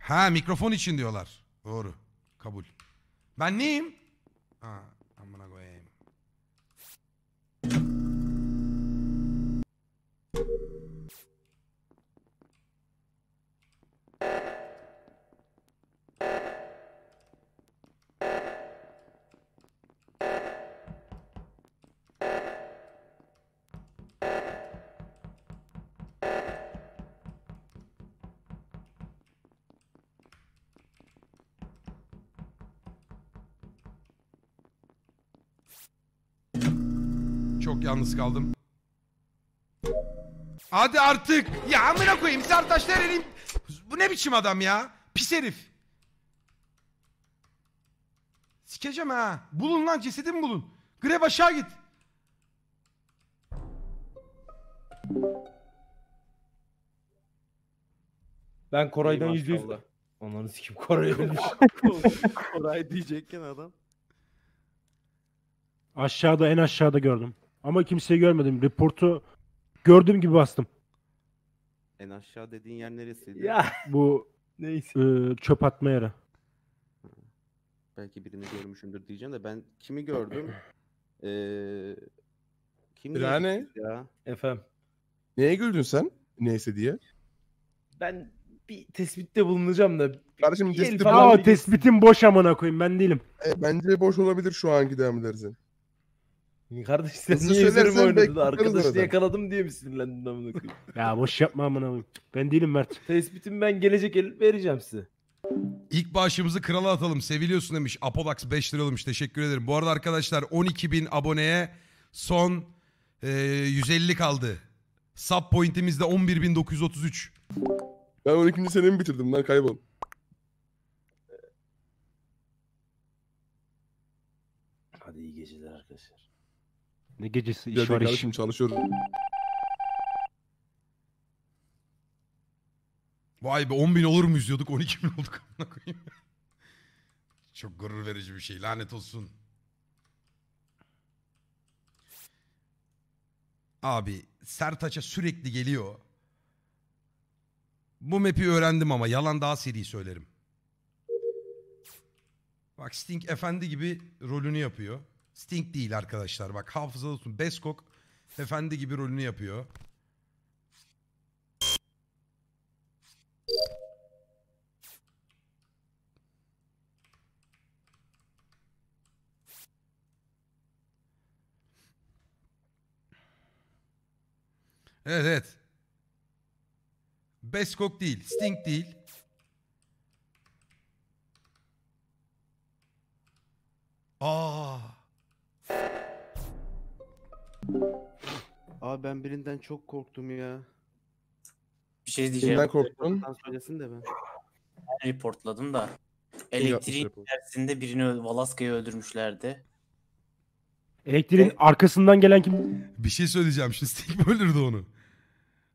Ha mikrofon için diyorlar. Doğru. Kabul. Ben neyim? Ha amına koyayım. Çok yalnız kaldım. Hadi artık. Ya amına koyayım. Sertaç nereliyim? Bu ne biçim adam ya? Pis herif. Sikeceğim ha. Bulun lan, cesedimi bulun. Grep aşağı git. Ben Koray'dan yüzde yüz. Onların sikim Koray olmuş. Koray diyecekken adam. Aşağıda, en aşağıda gördüm. Ama kimseyi görmedim. Reportu gördüğüm gibi bastım. En aşağı dediğin yer neresiydi? Ya. Bu neyse. E, çöp atma yeri. Belki birini görmüşümdür diyeceğim de ben kimi gördüm? Eee kim Rane ya? Efendim. Neye güldün sen? Neyse diye. Ben bir tespitte bulunacağım da. Kardeşim tespit falan. Tespitin boş amına koyayım, ben değilim. E, bence boş olabilir şu anki devam edersin. Kardeş sen niye üzerim oynadı da arkadaşını yakaladım diye mi sinirlendin amına koyayım? Ya boş yapma amına koyayım. Ben değilim Mert. Tespitim ben gelecek el vereceğim size. İlk bağışımızı krala atalım. Seviliyorsun demiş. Apolax beş lira olmuş. Teşekkür ederim. Bu arada arkadaşlar on iki bin aboneye son e, yüz elli kaldı. Sub point'imiz de on bir bin dokuz yüz otuz üç. Ben on ikinci senemi bitirdim lan, kaybol. Hadi iyi geceler arkadaşlar. Ne gecesi? İş var işim. Çalışıyorum. Vay be, on bin olur mu izliyorduk, on iki bin olduk amına koyayım. Çok gurur verici bir şey, lanet olsun. Abi Sertaç'a sürekli geliyor. Bu map'i öğrendim ama yalan daha seri söylerim. Bak Sting efendi gibi rolünü yapıyor. Sting değil arkadaşlar, bak hafızada tutun. Beskog efendi gibi rolünü yapıyor. Evet evet. Beskog değil, Sting değil. Aa. Abi ben birinden çok korktum ya. Bir şey diyeceğim. Kimden korktun? Söylesin de ben. Ben reportladım da. Elektriğin içerisinde birini, Valaska'yı öldürmüşlerdi. Elektriğin ben... arkasından gelen kim? Bir şey söyleyeceğim. Şimdi Sting mi öldürdü onu?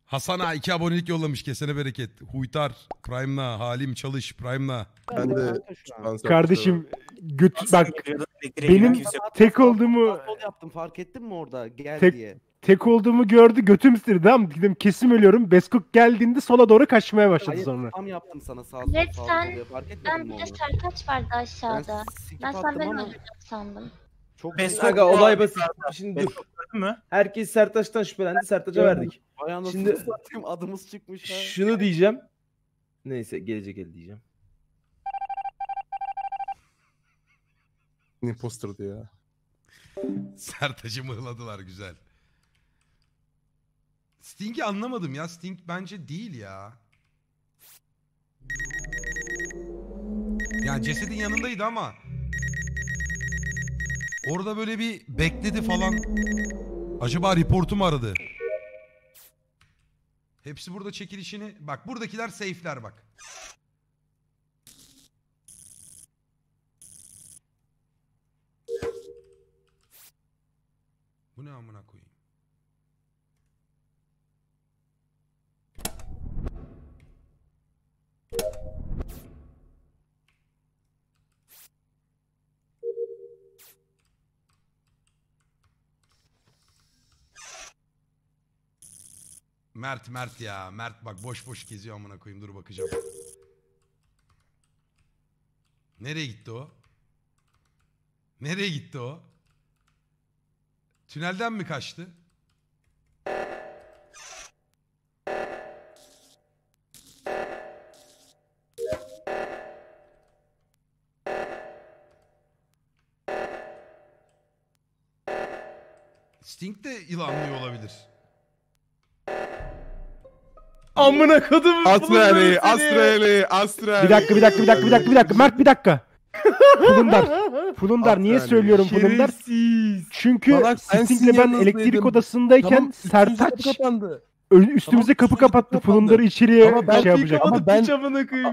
Hasan'a iki abonelik yollamış, kesene bereket. Huytar, Prime'la, Halim Çalış, Prime'la. Ben de kardeşim göt, bak benim tek olduğumu yaptım, fark ettin mi orada gel tek, diye. Tek olduğumu gördü, götüm istirdi ama dedim kesim ölüyorum. Beskog geldiğinde sola doğru kaçmaya başladı sonra. Hayır, tam yaptım sana sağ sol. Evet, sen ben bir de Sertaç vardı aşağıda. Ben sen beni öldürdüm sandım. Çok aga, olay basit. Şimdi herkes Sertaç'tan şüphelendi. Sertaç'a verdik. Şimdi adımız çıkmış. Şunu diyeceğim. Neyse, gelecek el diyeceğim. Imposter'dı ya. Sertaç'ı mıhladılar güzel. Sting'i anlamadım ya. Sting bence değil ya. Ya cesedin yanındaydı ama orada böyle bir bekledi falan. Acaba reportu mu aradı? Hepsi burada çekilişini... Bak buradakiler safe'ler bak. Bu ne amına koyayım? Mert Mert ya. Mert bak boş boş geziyor amına koyayım. Dur bakacağım. Nereye gitti o? Nereye gitti o? Tünelden mi kaçtı? Sting de yılanlıyor olabilir. Amına kadın. Astrali, Astrali, Astrali. Bir dakika, bir dakika, bir dakika, bir dakika, bir dakika. Mert bir dakika. Fulundar. Fulundar niye söylüyorum Fulundar? Çünkü Sting'le ben elektrik odasındayken Sertaç üstümüze kapı kapattı. Fulundar'ı içeriye şey yapacak. Ama ben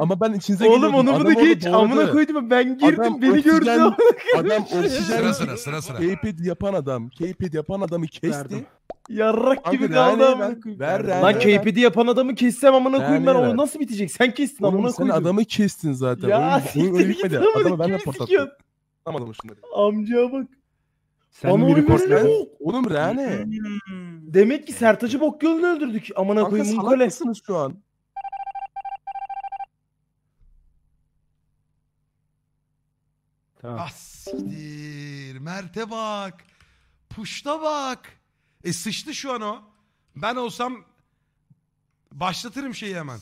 Ama ben içinize girdim. Oğlum onu bunu geç. Amına koydum ben girdim. Beni gördü. Adam sıra sıra sıra sıra. K-Pad yapan adam. K-Pad yapan adamı kesti. Yarrak gibi kaldı amına koyayım. Lan K P D yapan adamı kessem amına koyayım ben, o nasıl bitecek? Sen kestin amına koyayım. Sen adamı kestin zaten. Ya siktir git adamı kimi sikiyorsun? Tamam şunları. Amcaya bak. Sen biri korkma. Oğlum Rane. Demek ki Sertaç'ı bok yolunu öldürdük amına koyayım. Unkale. Haklısınız şu an. Tamam. Ah siktir. Mert'e bak. Puşta bak. E sıçtı şu an o. Ben olsam başlatırım şeyi hemen.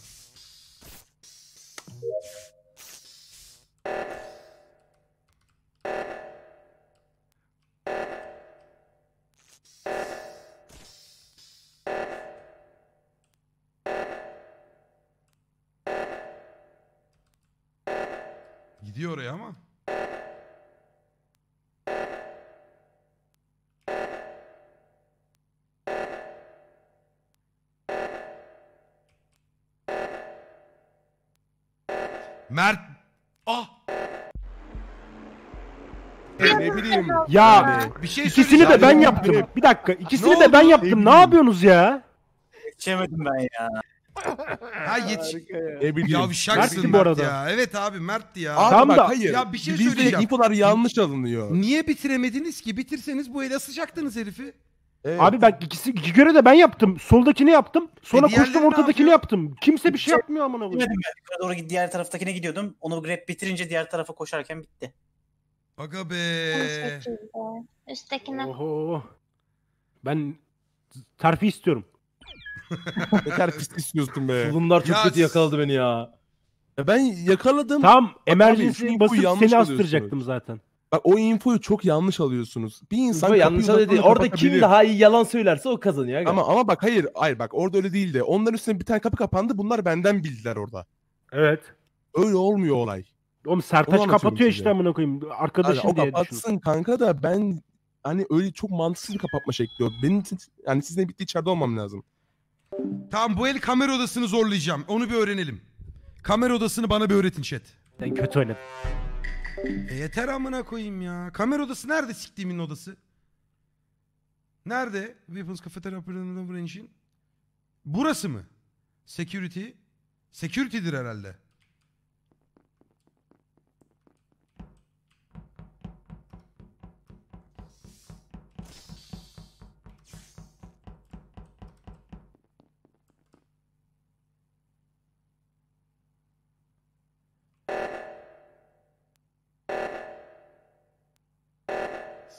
Gidiyor oraya ama. Mert, ah! E, ne bileyim. Ya, bir şey ikisini de ben yaptım. Bir dakika, ikisini de ben yaptım. Ne yapıyorsunuz ya? Yetişemedim ben ya. Ha yetiş. Yavşaksın Mert ya. Evet abi Mert'ti ya. Abi tamam bak, da hayır. Ya bir şey biz söyleyeceğim. İpolar yanlış alınıyor. Niye bitiremediniz ki? Bitirseniz bu ele sıcaktınız herifi. Evet. Abi bak ikisi iki göre de ben yaptım. Soldakini yaptım. Sonra e koştum ortadakini yaptım. Kimse bir şey yapmıyor amına koyayım. Yukarı doğru diğer taraftakine gidiyordum. Onu grep bitirince diğer tarafa koşarken bitti. Aga be. Üsttekine. Oho. Ben terfi istiyorum. Ne terfisi istiyorsun be? Bunlar çok ya kötü yakaladı beni ya. Ya ben yakaladım. Tam emergency'yi basıp seni astıracaktım zaten. Bak o infoyu çok yanlış alıyorsunuz. Bir insan yanlış alıyor. Orada kim daha iyi yalan söylerse o kazanıyor. Ama yani. Ama bak hayır hayır bak orada öyle değil de onların üstüne bir tane kapı kapandı. Bunlar benden bildiler orada. Evet. Öyle olmuyor olay. Oğlum Sertaç kapatıyor işte amına koyayım. Arkadaşım yani, diye düşünüyorum. O kapatsın kanka da ben hani öyle çok mantıksız bir kapatma şekli yok. Benim yani sizinle birlikte içeride olmam lazım. Tamam bu el kamera odasını zorlayacağım. Onu bir öğrenelim. Kamera odasını bana bir öğretin chat. Ben kötü oynadım. E yeter amına koyayım ya. Kamera odası nerede siktiğimin odası? Nerede? Weapons Cafeteria Operational Branch'in. Burası mı? Security. Security'dir herhalde.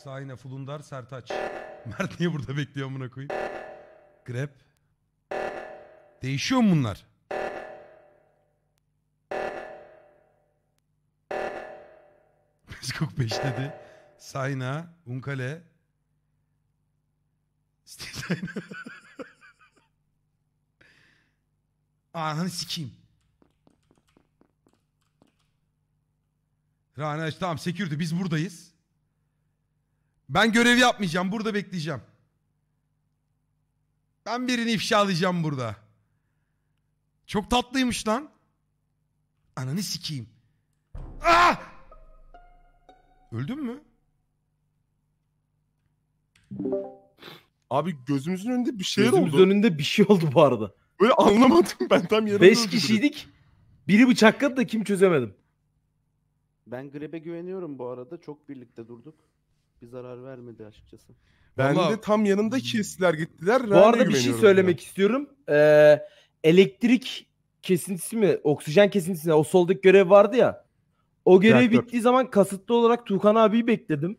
Sayna, Fulundar, Sertaç. Mert niye burada bekliyor amına koyayım? Grep. Değişiyor mu bunlar? Beskog beş dedi. Sayna, Unkale. Sting. Ananı sikeyim. Rane tamam security biz buradayız. Ben görev yapmayacağım. Burada bekleyeceğim. Ben birini ifşa alacağım burada. Çok tatlıymış lan. Ananı sikeyim. Ah! Öldün mü? Abi gözümüzün önünde bir şey oldu. Gözümüzün önünde bir şey oldu bu arada. Böyle anlamadım ben tam yarım. Beş kişiydik. Biri bıçakladı da kim çözemedim. Ben Grep'e güveniyorum bu arada. Çok birlikte durduk. Bir zarar vermedi açıkçası. Ben vallahi... de tam yanımda kestiler gittiler. Bu arada bir şey söylemek ya. istiyorum. Ee, elektrik kesintisi mi? Oksijen kesintisi mi? O soldaki görev vardı ya. O görev Reaktör. bittiği zaman kasıtlı olarak Tuğkan abiyi bekledim.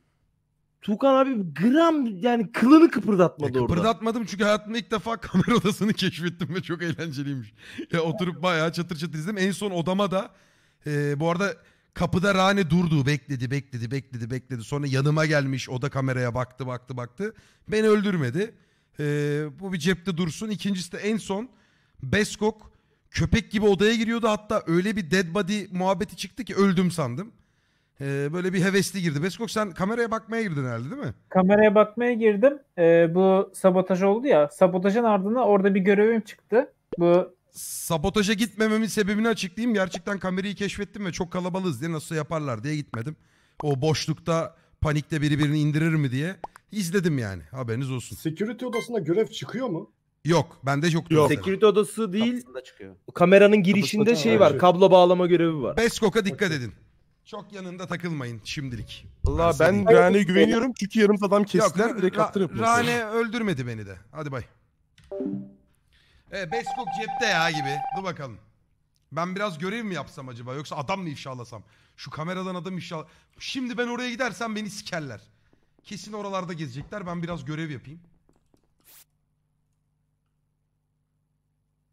Tuğkan abi gram yani kılını kıpırdatmadı ya, orada. Kıpırdatmadım çünkü hayatımda ilk defa kamera odasını keşfettim ve çok eğlenceliymiş. Ya oturup bayağı çatır çatır izledim. En son odama da e, bu arada... Kapıda Rane durdu. Bekledi, bekledi, bekledi, bekledi. Sonra yanıma gelmiş. O da kameraya baktı, baktı, baktı. Beni öldürmedi. Ee, bu bir cepte dursun. İkincisi de en son Beskog köpek gibi odaya giriyordu. Hatta öyle bir dead body muhabbeti çıktı ki öldüm sandım. Ee, böyle bir hevesli girdi. Beskog sen kameraya bakmaya girdin herhalde değil mi? Kameraya bakmaya girdim. Ee, bu sabotaj oldu ya. Sabotajın ardından orada bir görevim çıktı. Bu sabotaja gitmememin sebebini açıklayayım. Gerçekten kamerayı keşfettim ve çok kalabalığız diye nasıl yaparlar diye gitmedim. O boşlukta panikte biri birini indirir mi diye izledim yani. Haberiniz olsun. Security odasında görev çıkıyor mu? Yok. Bende çok yok. Security odası değil. Çıkıyor. Kameranın girişinde şey var. Kablo bağlama görevi var. Beskog'a dikkat edin. Çok yanında takılmayın şimdilik. Allah ben Rane'ye güveniyorum çünkü yarım adam kestiler. Yok, direkt attırıp Rane öldürmedi beni de. Hadi bay. Ee, Beskog cepte ya gibi. Dur bakalım. Ben biraz görev mi yapsam acaba yoksa adam mı ifşalasam? Şu kameradan adam ifşala... Şimdi ben oraya gidersem beni sikerler. Kesin oralarda gezecekler. Ben biraz görev yapayım.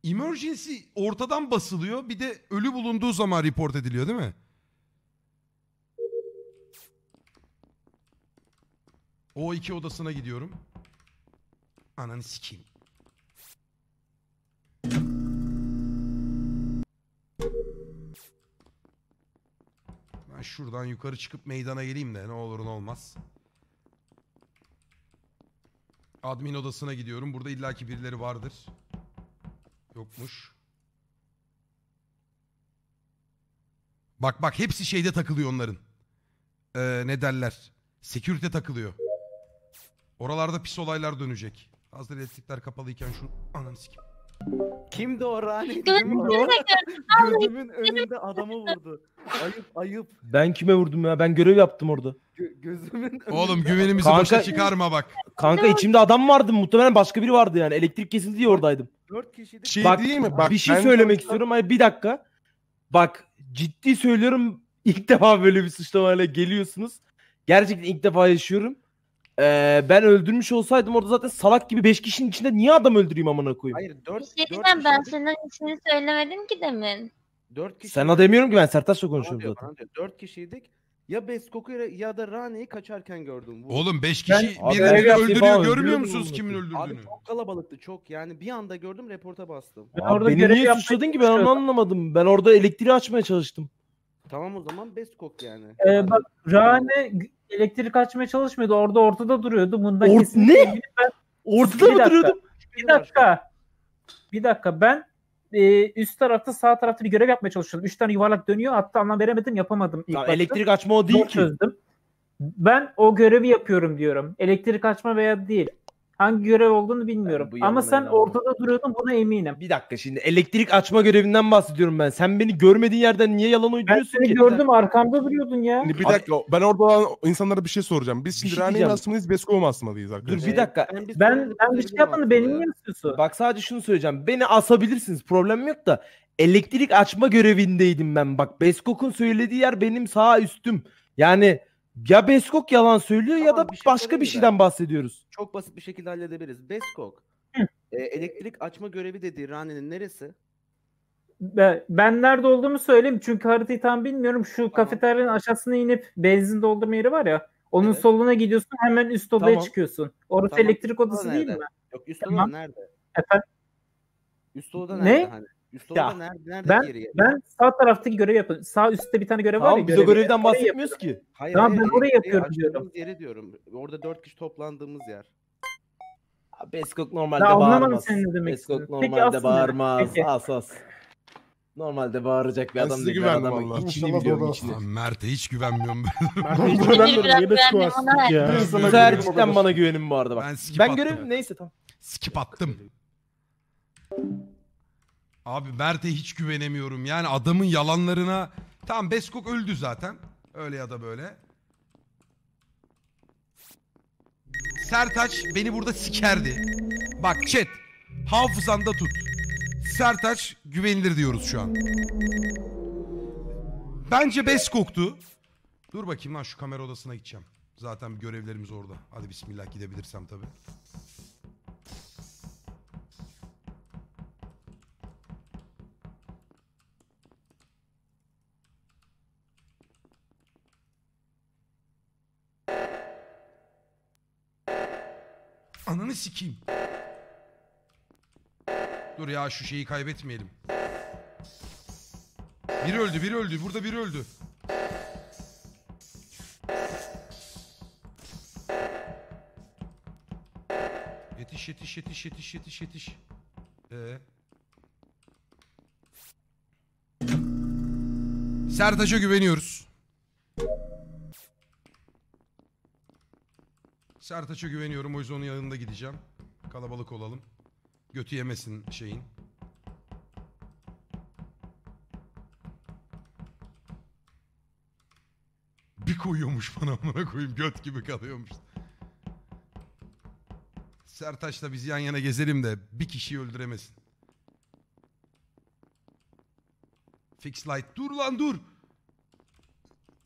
Emergency ortadan basılıyor. Bir de ölü bulunduğu zaman report ediliyor değil mi? O iki odasına gidiyorum. Ananı sikeyim. Ben şuradan yukarı çıkıp meydana geleyim de ne olur ne olmaz. Admin odasına gidiyorum. Burada illaki birileri vardır. Yokmuş. Bak bak hepsi şeyde takılıyor onların. Ee, ne derler? Security'e takılıyor. Oralarda pis olaylar dönecek. Hazır elektrikler kapalıyken şu... Ananı sikim. Kimdi o Rane? Gözümün önünde adamı vurdu. Ayıp ayıp. Ben kime vurdum ya? Ben görev yaptım orada. Gö gözümün Oğlum güvenimizi kanka, boşa çıkarma bak. Kanka içimde adam vardı. Muhtemelen başka biri vardı yani. Elektrik kesildi diye oradaydım. dört kişi şey bak, değil mi? Bak, bir şey söylemek istiyorum. Hayır bir dakika. Bak ciddi söylüyorum. İlk defa böyle bir suçlamayla geliyorsunuz. Gerçekten ilk defa yaşıyorum. Ee, ben öldürmüş olsaydım orada zaten salak gibi beş kişinin içinde niye adam öldüreyim amına koyayım? Hayır dört kişi. Bir şey diyeceğim ben senin ismini söylemedim ki demin. dört kişi. Sana demiyorum ki ben Sertaç'la konuşuyorum diyor, zaten. dört kişiydik. Ya Beskog'u ya da Rane'yi kaçarken gördüm. Bu. Oğlum beş kişi ben, birini abi, öldürüyor. Görmüyor musunuz kimin öldürdüğünü? Abi çok kalabalıktı çok. Yani bir anda gördüm reporta bastım. Ben orada beni niye suçladın ki ben onu anlamadım. Ben orada elektriği açmaya çalıştım. Tamam o zaman Beskog yani. Ee, bak Rane elektrik açmaya çalışmıyordu. Orada ortada duruyordu. Bunda Or ne? Ben... Ortada mı duruyordum? Bir dakika. Bir dakika. Ben e, üst tarafta sağ tarafta bir görev yapmaya çalışıyordum. Üç tane yuvarlak dönüyor. Hatta anlam veremedim. Yapamadım. İlk ya, elektrik açma o değil Zor ki. Çözdüm. Ben o görevi yapıyorum diyorum. Elektrik açma veya değil. Hangi görev olduğunu bilmiyorum. Yani ama sen ortada var. duruyordun buna eminim. Bir dakika şimdi elektrik açma görevinden bahsediyorum ben. Sen beni görmediğin yerden niye yalan uyduruyorsun ki? Ben seni gördüm arkamda duruyordun ya. Şimdi bir dakika ben orada insanlara bir şey soracağım. Biz şimdi Rane'yi asmalıyız Beskog'u mu asmalıyız arkadaşlar? Dur bir dakika. Ben, ben, ben bir şey yapmadım beni niye asıyorsun? Bak sadece şunu söyleyeceğim. Beni asabilirsiniz problem yok da. Elektrik açma görevindeydim ben. Bak Beskog'un söylediği yer benim sağ üstüm. Yani... Ya Beskog yalan söylüyor tamam, ya da bir şey başka bir şeyden bahsediyoruz. Çok basit bir şekilde halledebiliriz. Beskog e, elektrik açma görevi dediği Rane'nin neresi? Ben nerede olduğumu söyleyeyim çünkü haritayı tam bilmiyorum. Şu tamam. Kafeteryanın aşağısına inip benzin doldurma yeri var ya. Onun evet. soluna gidiyorsun hemen üst odaya tamam. çıkıyorsun. Orası tamam. elektrik odası değil mi? Yok üst tamam. oda nerede? Efendim? Üst oda nerede? Ne? Hani? Ya, nerede, nerede ben, yeri ben sağ taraftaki görevi yapıyorum. Sağ üstte bir tane görev tamam, var ya. Biz görevi. o görevden bahsetmiyoruz ki. Hayır, tamam hayır, ben orayı yapıyorum diyorum. Yeri diyorum. Orada dört kişi toplandığımız yer. Beskog normalde ya, bağırmaz. Beskog normalde Peki, bağırmaz. Peki. As as. Normalde bağıracak bir ben adam değil. Ben adamın içini biliyorum içini. Mert'e hiç güvenmiyorum ben. Mert'e hiç güvenmiyorum. Güzel cidden bana güvenim bu arada. Ben görevim neyse tamam. Skip attım. Abi Mert'e hiç güvenemiyorum. Yani adamın yalanlarına... Tamam Beskog öldü zaten. Öyle ya da böyle. Sertaç beni burada sikerdi. Bak chat. Hafızanda tut. Sertaç güvenilir diyoruz şu an. Bence Beskog'tu. Dur bakayım lan şu kamera odasına gideceğim. Zaten görevlerimiz orada. Hadi bismillah gidebilirsem tabii. Ananı sikeyim. Dur ya şu şeyi kaybetmeyelim. Biri öldü, biri öldü. Burada biri öldü. yetiş yetiş yetiş yetiş yetiş yetiş. Ee? Sertaç'a güveniyoruz. Sertaç'a güveniyorum, o yüzden onun yanında gideceğim. Kalabalık olalım. Götü yemesin şeyin. Bir koyuyormuş bana, amına koyayım, göt gibi kalıyormuş. Sertaç'la biz yan yana gezelim de bir kişiyi öldüremesin. Fix light. Dur lan dur.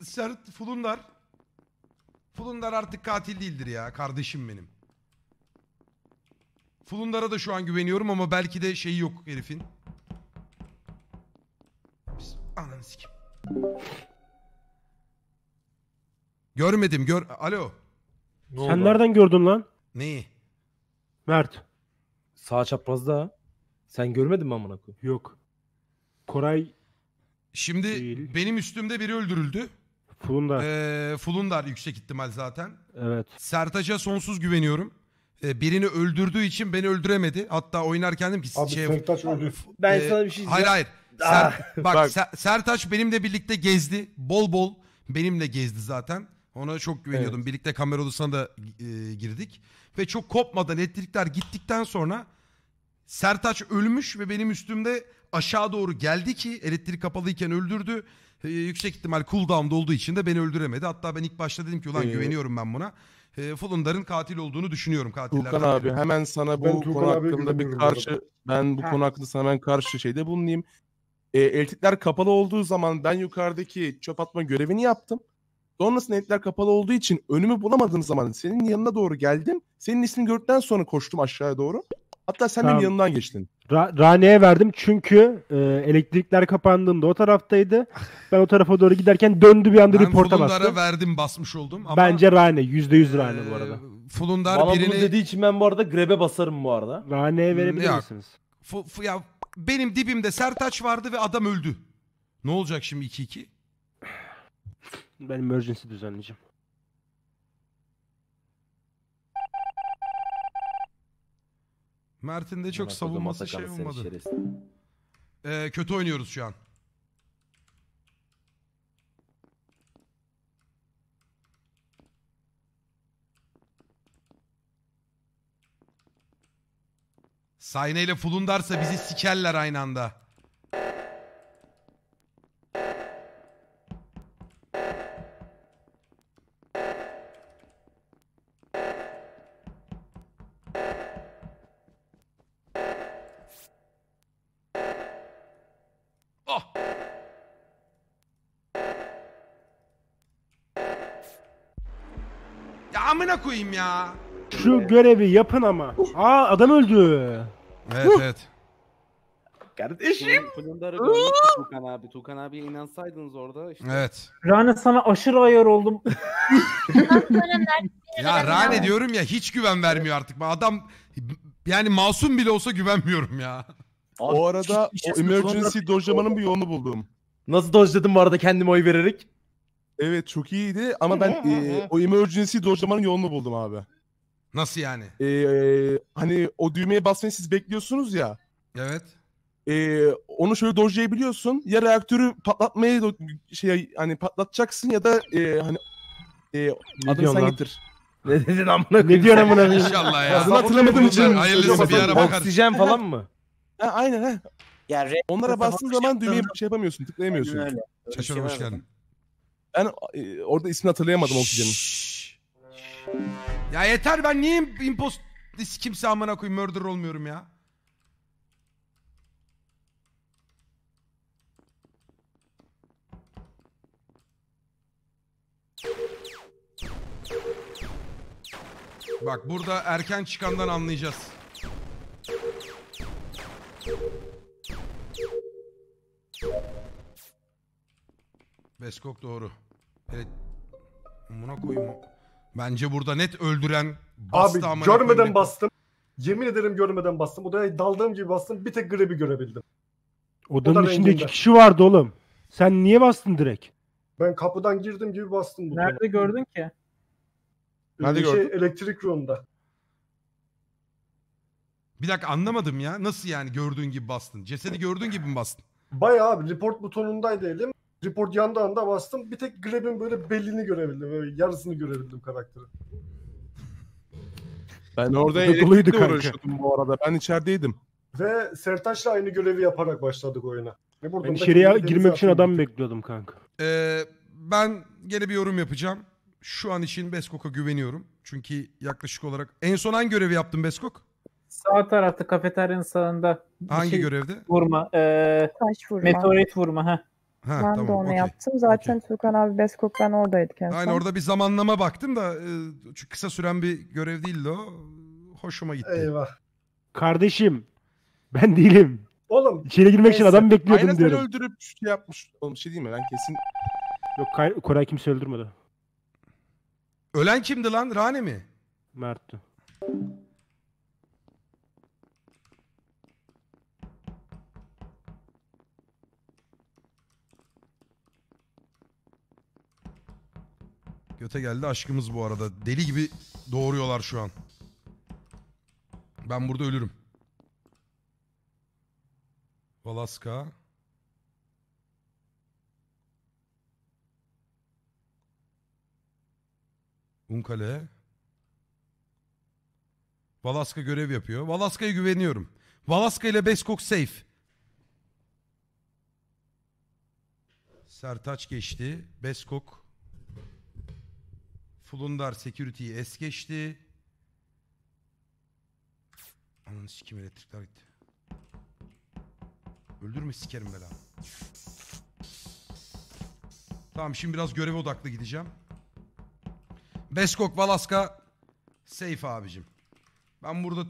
Sert Fulundar. Fulundar artık katil değildir ya. Kardeşim benim. Fulundar'a da şu an güveniyorum ama belki de şeyi yok herifin. Biz... Ananı sikim. Görmedim. Gör... Alo. Ne Sen oldu? Nereden gördün lan? Neyi? Mert. Sağ çaprazda. Sen görmedin mi amına koyayım? Yok. Koray... Şimdi değil. Benim üstümde biri öldürüldü. Fulundar. Ee, Fulundar yüksek ihtimal zaten. Evet. Sertaç'a sonsuz güveniyorum. Ee, birini öldürdüğü için beni öldüremedi. Hatta oynarken dedim ki... Abi şey, Sertaç öldü. Ben ee, sana bir şey diyeceğim. Hayır hayır. Ser, bak, bak. Ser, Sertaç benimle birlikte gezdi. Bol bol benimle gezdi zaten. Ona çok güveniyordum. Evet. Birlikte kamera odasına da e, girdik. Ve çok kopmadan elektrikler gittikten sonra... Sertaç ölmüş ve benim üstümde... Aşağı doğru geldi ki elektrik kapalıyken öldürdü. Ee, yüksek ihtimal cooldown'da olduğu için de beni öldüremedi. Hatta ben ilk başta dedim ki ulan ee, güveniyorum ben buna. Ee, Fulundar'ın katil olduğunu düşünüyorum. Katiller. Tuğkan abi hemen sana bu konu hakkında bir karşı... Ben bu ha. konu hakkında sana hemen karşı şeyde bulunayım. Ee, elektrikler kapalı olduğu zaman ben yukarıdaki çöp atma görevini yaptım. Sonrasında elektrikler kapalı olduğu için önümü bulamadığım zaman senin yanına doğru geldim. Senin ismini gördükten sonra koştum aşağıya doğru. Hatta sen tamam. benim yanından geçtin. Ra Rane'ye verdim çünkü e, elektrikler kapandığında o taraftaydı. Ben o tarafa doğru giderken döndü bir anda reporta bastı. Ben Fulundar'a verdim, basmış oldum. Ama bence Rane. yüzde yüz Rane ee, bu arada. Fulundar bana birini... bunu dediği için ben bu arada Grep'e basarım bu arada. Rane'ye verebilir ya, misiniz? Ya, benim dibimde Sertaç vardı ve adam öldü. Ne olacak şimdi iki iki? Ben emergency düzenleyeceğim. Mert'in de çok Mert savunması şey olmadı. Ee, kötü oynuyoruz şu an. Sayna ile Fulundar'sa bizi sikerler aynı anda. Amına koyayım ya. Şu görevi yapın ama. Aa adam öldü. Evet evet. Kardeşim. Tuğkan abi. Tuğkan abiye inansaydınız orada. Işte. Evet. Rane sana aşırı ayar oldum. Ya Rane diyorum ya, hiç güven vermiyor artık. Adam yani masum bile olsa güvenmiyorum ya. Abi, o arada o emergency dojlamanın bir yolunu buldum. Nasıl dojladım bu arada kendime oy vererek? Evet çok iyiydi ama ben e, o emergency dojlamanın yolunu buldum abi. Nasıl yani? E, e, hani o düğmeye basmayı siz bekliyorsunuz ya. Evet. E, onu şöyle dojlayabiliyorsun. Ya reaktörü patlatmayı şey hani patlatacaksın ya da e, hani e, adını sen getir. Ne dedin amına? Ne diyorsun amına? İnşallah ya. Adını hatırlamadığım için. Hayırlısı bir ara bakarız. Oksijen falan mı? Ha aynen ha. Ya, onlara bastığın zaman düğmeye şey yapamıyorsun, tıklayamıyorsun. Şaşırma, hoş geldin. Ben e, orada ismini hatırlayamadım oksijenin. Ya yeter, ben niye impost... Kimse amına koyayım murder olmuyorum ya. Bak burada erken çıkandan anlayacağız. Beskog doğru. Evet. Buna koyayım. Bence burada net öldüren bastı. Abi görmeden koydu. Bastım. Yemin ederim görmeden bastım. Odaya daldığım gibi bastım. Bir tek Grep'i görebildim. Odanın Oda içinde iki kişi vardı oğlum. Sen niye bastın direkt? Ben kapıdan girdim gibi bastım. Nerede bana. Gördün ki? Nerede şey, gördün? Elektrik room'da. Bir dakika anlamadım ya. Nasıl yani gördüğün gibi bastın? Cesedi gördüğün gibi mi bastın? Bayağı report butonundaydı elim. Report yandı anda bastım. Bir tek Grab'in böyle belini görebildim. Böyle yarısını görebildim karakteri. Ben orada elektrikle uğraşıyordum bu arada. Ben içerideydim. Ve Sertaç'la aynı görevi yaparak başladık oyuna. Ve ben içeriye girmek için adam gittim. Bekliyordum kanka. Ee, ben gene bir yorum yapacağım. Şu an için Beskog'a güveniyorum. Çünkü yaklaşık olarak... En son hangi görevi yaptın Beskog? Sağ tarafta kafeteryanın sağında. Hangi şey, görevde? Vurma. Ee, vurma. Meteorit vurma. Ha. Ha, ben tamam, de onu okay. yaptım. Zaten okay. Tuğkan abi Beskog ben oradaydık. Yani aynen, orada bir zamanlama baktım da çünkü kısa süren bir görev değildi o. Hoşuma gitti. Eyvah. Kardeşim ben değilim. Oğlum. İçeri girmek için adam bekliyordum aynen diyorum. Aynen öldürüp şey yapmış. Oğlum bir şey diyeyim mi? Ben kesin... Yok Koray kimse öldürmedi. Ölen kimdi lan? Rane mi? Mert'ti. Göte geldi aşkımız bu arada. Deli gibi doğuruyorlar şu an. Ben burada ölürüm. Valaska. Unkale. Valaska görev yapıyor. Valaska'ya güveniyorum. Valaska ile Beskog safe. Sertaç geçti. Beskog. Fulundar Security'yi es geçti. Ananı sikim elektrikler gitti. Öldürme sikerim bela. Tamam şimdi biraz göreve odaklı gideceğim. Beskog Valaska safe abicim. Ben burada...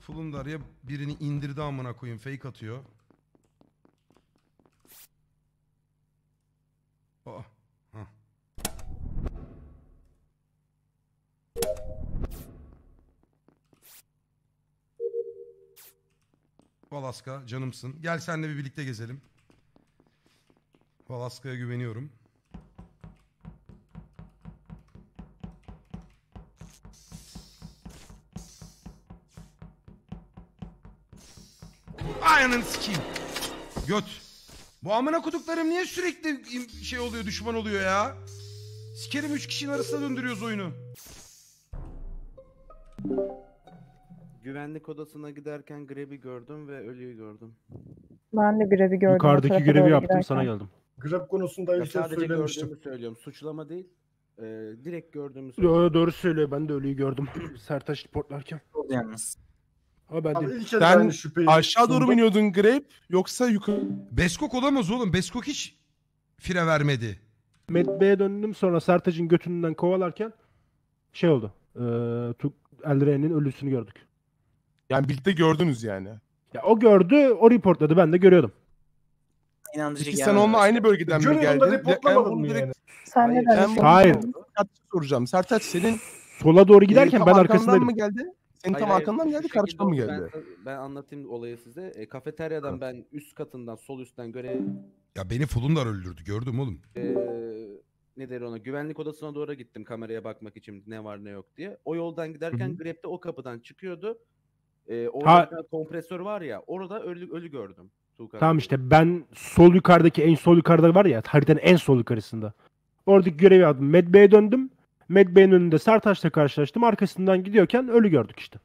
Fulundar'ya birini indirdi amına koyayım. Fake atıyor. Aa, ha. Valaska canımsın. Gel seninle bir birlikte gezelim. Valaska'ya güveniyorum. Aynen sikeyim. Göt. Bu amına koduklarım niye sürekli şey oluyor, düşman oluyor ya? Sikerim üç kişinin arasına döndürüyoruz oyunu. Güvenlik odasına giderken Grab'i gördüm ve ölüyü gördüm. Ben de Grab'i gördüm. Yukarıdaki görevi yaptım giderken. Sana geldim. Grab konusunda ya sadece gördüğümü söylüyorum. Suçlama değil. Ee, direkt gördüğümü söylüyorum. Yo, doğru söylüyor. Ben de ölüyü gördüm. Sertaç reportlarken. Yalnız. Abi ben abi sen aşağı doğru biniyordun Grep yoksa yukarı... Beskog olamaz oğlum. Beskog hiç fire vermedi. Medbe'ye döndüm sonra Sertaç'ın götünden kovalarken şey oldu. E, Elre'nin ölüsünü gördük. Yani birlikte gördünüz yani. Ya o gördü, o reportladı. Ben de görüyordum. İnandırıcı sen onunla aynı bölgeden mi geldin? Reportlamadın direkt... yani. Sen ne dersin? Hayır. Soracağım. Sertaç senin sola doğru giderken e, ben arkasındaydım. Mı geldi? Senin hayır, tam arkandan geldi, karşıdan mı geldi? Ben, ben anlatayım olayı size. E, kafeteryadan ha. Ben üst katından, sol üstten göre... Ya beni Fulundar öldürdü, gördüm oğlum. E, ne der ona? Güvenlik odasına doğru gittim kameraya bakmak için ne var ne yok diye. O yoldan giderken Grep'te o kapıdan çıkıyordu. E, orada kompresör var ya, orada ölü, ölü gördüm. Tuğkan. Tamam işte ben sol yukarıdaki, en sol yukarıda var ya, haritanın en sol yukarısında. Oradaki görevi aldım, Medbe'ye döndüm. Medbay'ın önünde Sertaç'la karşılaştım. Arkasından gidiyorken ölü gördük işte.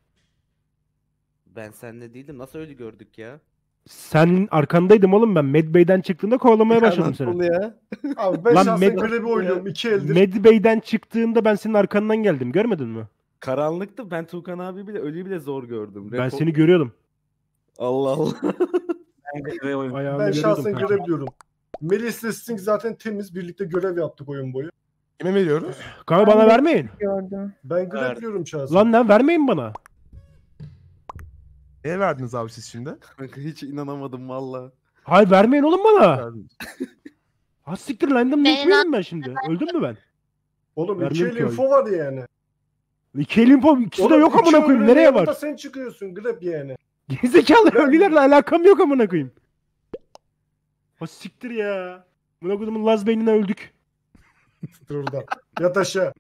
Ben sende değildim. Nasıl ölü gördük ya? Sen arkandaydım oğlum ben. Medbay'den çıktığında kovalamaya başladım seni. Ya. Abi ben şahsen görevi oynuyorum. İki eldir. Medbay'den çıktığında ben senin arkandan geldim. Görmedin mi? Karanlıktı. Ben Tuğkan abi bile ölüyü bile zor gördüm. Ben Repo... seni görüyordum. Allah Allah. ben ben şahsen görebiliyorum. Melis'le Sting zaten temiz. Birlikte görev yaptık oyun boyu. Kime veriyoruz? Kanka bana vermeyin. Gördüm. Ben Grep diyorum şahsen. Lan lan vermeyin bana. Neye verdiniz abi siz şimdi? Kanka hiç inanamadım valla. Hayır vermeyin oğlum bana. Ha siktir lan'dan ne yapıyorum ben şimdi? Öldüm mü ben? Oğlum iki el info var yani. İki el info ikisi de yok amına koyayım. Nereye var? Sen çıkıyorsun Grep yani. Gerizekalı ölülerle alakam yok amına koyayım. Ha siktir ya. Buna kodumun Laz beynine öldük. Şurada. Yat aşağı.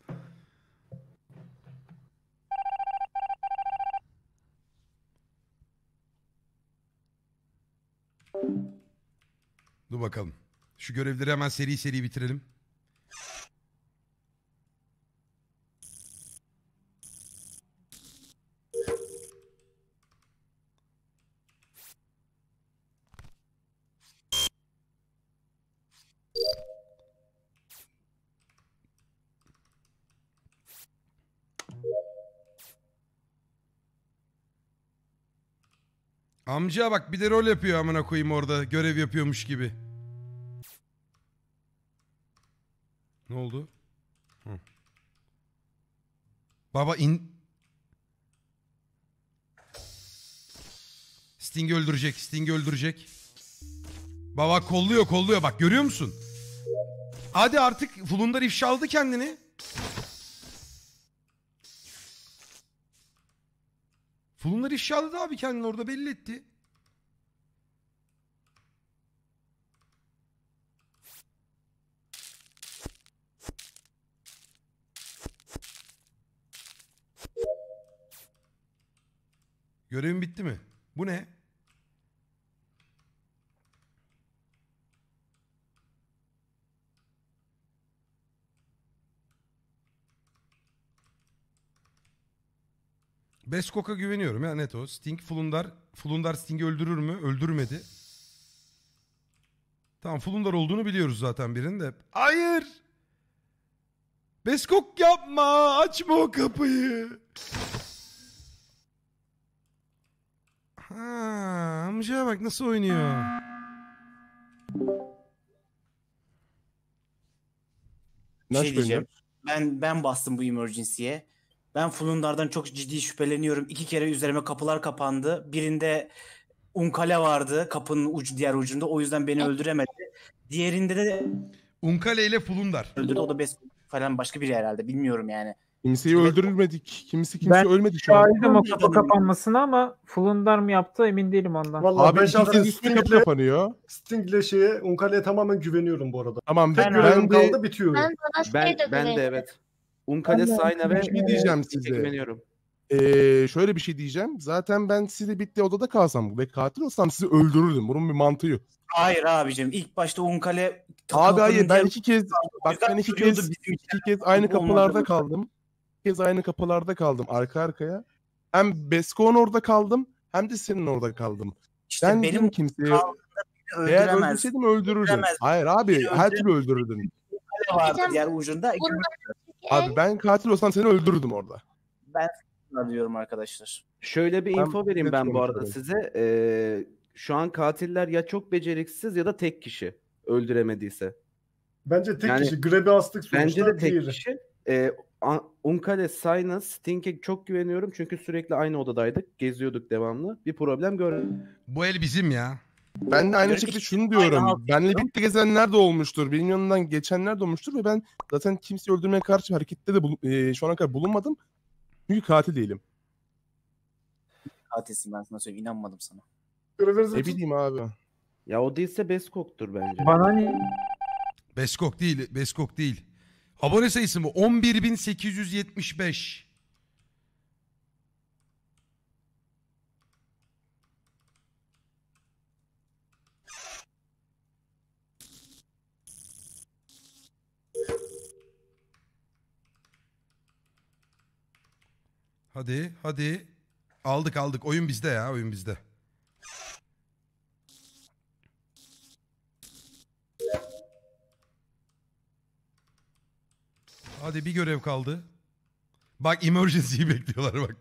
Dur bakalım. Şu görevleri hemen seri seri bitirelim. Amca bak bir de rol yapıyor amına koyayım, orada görev yapıyormuş gibi. Ne oldu? Hı. Baba in... Sting'i öldürecek, Sting'i öldürecek. Baba kolluyor, kolluyor. Bak görüyor musun? Hadi artık, Fulundar ifşa aldı kendini. Fulundar ifşa aldı abi kendini, orada belli etti. Görevim bitti mi? Bu ne? Beskog'a güveniyorum ya, net o. Sting, Fulundar. Fulundar Sting'i öldürür mü? Öldürmedi. Tamam, Fulundar olduğunu biliyoruz zaten birinin de. Hayır! Beskog yapma! Açma o kapıyı! Ha, amcaya bak nasıl oynuyor. Nasıl şey diyeceğim. Ben ben bastım bu emergency'ye. Ben Fulundar'dan çok ciddi şüpheleniyorum. İki kere üzerime kapılar kapandı. Birinde Unkale vardı kapının ucu, diğer ucunda. O yüzden beni öldüremedi. Diğerinde de Unkale ile Fulundar öldürdü. O da Beskog falan başka biri herhalde. Bilmiyorum yani. Kimseyi öldürülmedik. Kimisi kimse ben ölmedi şu an. Ben o kapı kapanmasına ama Fulundar mı yaptı emin değilim ondan. Vallahi abi kimsenin üstüne kapı kapanıyor. Sting'le şeye, Unkale'ye tamamen güveniyorum bu arada. Tamam ben, ben de kaldı, bitiyorum. Ben, ben, ben de evet. Unkale, Sayna ve... Bir şey diyeceğim size. Ee, şöyle bir şey diyeceğim. Zaten ben sizi bitti odada kalsam ve katil olsam sizi öldürürdüm. Bunun bir mantığı yok. Hayır abicim. İlk başta Unkale... Abi hayır ben iki kez... Bak ben iki kez, iki kez aynı kapılarda kaldım. kez aynı kapılarda kaldım arka arkaya. Hem Beskog'un orada kaldım hem de senin orada kaldım. İşte ben benim kimseye eğer öldürseydim öldürürdüm. Hayır abi öldüremez. Her türlü öldürürdüm. Diğer ucunda. Abi ben katil olsam seni öldürürdüm orada. Ben diyorum arkadaşlar. Şöyle bir ben, info vereyim ben bu arada size. Ee, şu an katiller ya çok beceriksiz ya da tek kişi öldüremediyse. Bence tek yani, kişi. Grep'i astık sonuçta. Bence de tek değil. Kişi. E, Unkale, Sayna, Sting'e çok güveniyorum çünkü sürekli aynı odadaydık, geziyorduk devamlı, bir problem görmedim. Bu el bizim ya. Ben de aynı şekilde şunu diyorum, benle birlikte gezenler de olmuştur, benim yanımdan geçenler de olmuştur ve ben zaten kimseyi öldürmeye karşı harekette de e, şu ana kadar bulunmadım çünkü katil değilim. Katilsin, ben sana söyleyeyim, inanmadım sana. Ne bileyim abi. Ya o değilse Beskog'tur bence. Bana ne? Beskog değil, Beskog değil. Abone sayısı mı? on bir bin sekiz yüz yetmiş beş. Hadi, hadi. Aldık, aldık. Oyun bizde ya, oyun bizde. Hadi bir görev kaldı. Bak emergency'yi bekliyorlar bak.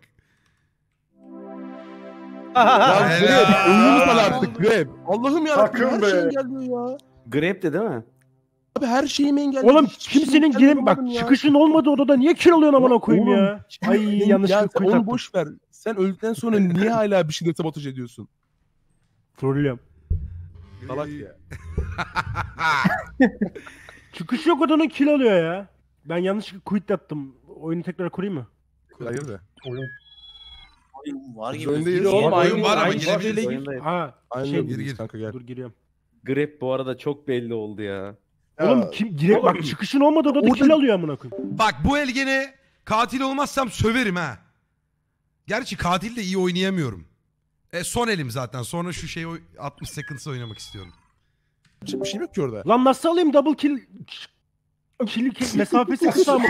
Ölümümüz artık Grep. Allah'ım yarabbim her şeyi engelliyor ya. Grep de değil mi? Abi her şeyimi engelliyor. Oğlum kimsenin girip bak ya. Çıkışın olmadı odada niye kiralıyorsun amına koyayım ya. Ay yanlışlıkla koy taktım. Onu boş ver. Sen öldükten sonra niye hala bir şeyde sabotaj ediyorsun? Trollüyorum. Salak ya. Çıkış yok odanın kiralıyor ya. Ben yanlışlıkla quit attım. Oyunu tekrar kurayım mı? Hayır be. Oyun. Oyun var gibi. Oyun var, oyun var ama girebiliriz. Ha, şey, gir gir. Kanka, gel. Dur giriyorum. Grep bu arada çok belli oldu ya. Oğlum kim direkt bak çıkışın olmadı odada orada... kill alıyor amına koyayım. Bak bu el gene katil olmazsam söverim ha. Gerçi katil de iyi oynayamıyorum. E son elim zaten. Sonra şu şeyi altmış seconds'ı oynamak istiyorum. Bir şey yok ki orada. Lan nasıl alayım double kill? Kill kill mesafesi kısa mı?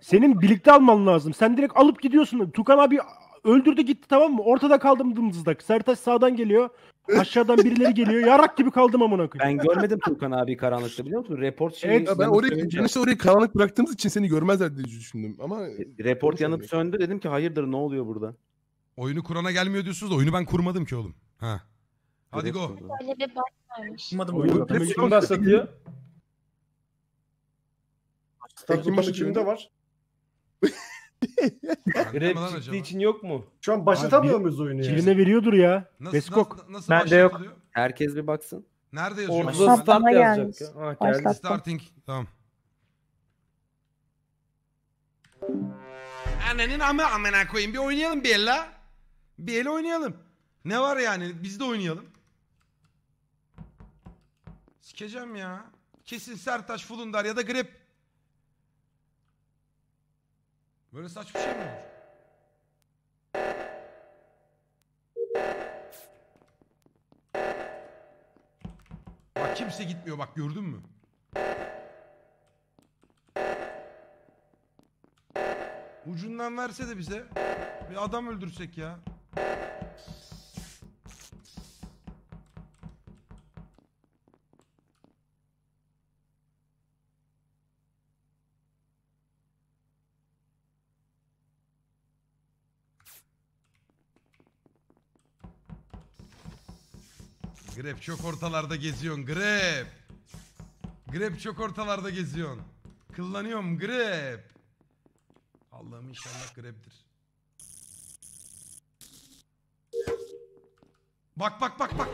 Senin birlikte alman lazım. Sen direkt alıp gidiyorsun. Tuğkan abi öldürdü gitti tamam mı? Ortada kaldım dımdızdak. Sertaç sağdan geliyor. Aşağıdan birileri geliyor. Yarak gibi kaldım amına koyayım. Ben görmedim Tuğkan abi karanlıkta biliyor musun? Report şeyi. Evet, ben orayı, işte orayı karanlık bıraktığımız için seni görmezler diye düşündüm ama report yanıp söndü dedim ki hayırdır ne oluyor burada? Oyunu kurana gelmiyor diyorsunuz da oyunu ben kurmadım ki oğlum. Ha. Hadi go. Böyle bir bakmamış. Oyunu Pepsi'den satıyor. Stadyum başı kimde var? Grep çıktığı için yok mu? Şu an başlatamıyor muyuz oyunu ya? Kirine veriyordur ya. Beskog. Bende yok. Herkes bir baksın. Nerede yazıyor? Orada start yazacak ya. Ha, geldi. Starting. Tamam. Annenin amı amına koyayım. Bir oynayalım bir el la. Bir el oynayalım. Ne var yani? Biz de oynayalım. Sikeceğim ya. Kesin Sertaç, Fulundar ya da Grep. Böyle saçma şey mi olur? Bak kimse gitmiyor bak gördün mü? Ucundan verse de bize bir adam öldürsek ya. Grep çok ortalarda geziyon Grep. Grep çok ortalarda geziyon. Kullanıyorum Grep. Allah'ım inşallah Grep'tir. Bak bak bak bak.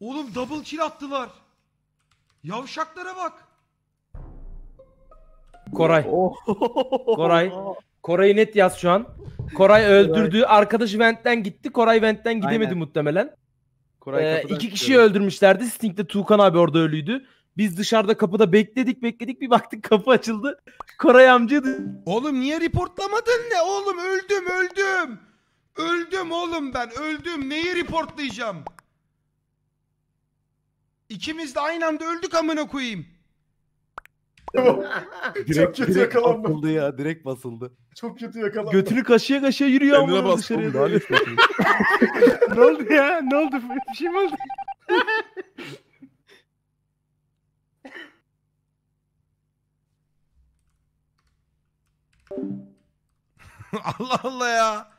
Oğlum double kill attılar. Yavşaklara bak. Koray. Oh. Koray. Koray'ı net yaz şu an. Koray öldürdüğü arkadaşı Vent'ten gitti. Koray Vent'ten gidemedi aynen muhtemelen. Koray ee, iki kişiyi çıkıyor öldürmüşlerdi. Sting'de Tuğkan abi orada ölüydü. Biz dışarıda kapıda bekledik bekledik. Bir baktık kapı açıldı. Koray amca... Oğlum niye reportlamadın ne? Oğlum öldüm öldüm. Öldüm oğlum ben öldüm. Neyi reportlayacağım? İkimiz de aynı anda öldük amına koyayım. direkt, çok kötü direkt basıldı ya direkt basıldı. Çok kötü yakalandı. Götünü kaşıya kaşıya yürüyor ama dışarıya. Ne oldu ya? Ne oldu? Bir şey mi oldu? Allah Allah ya.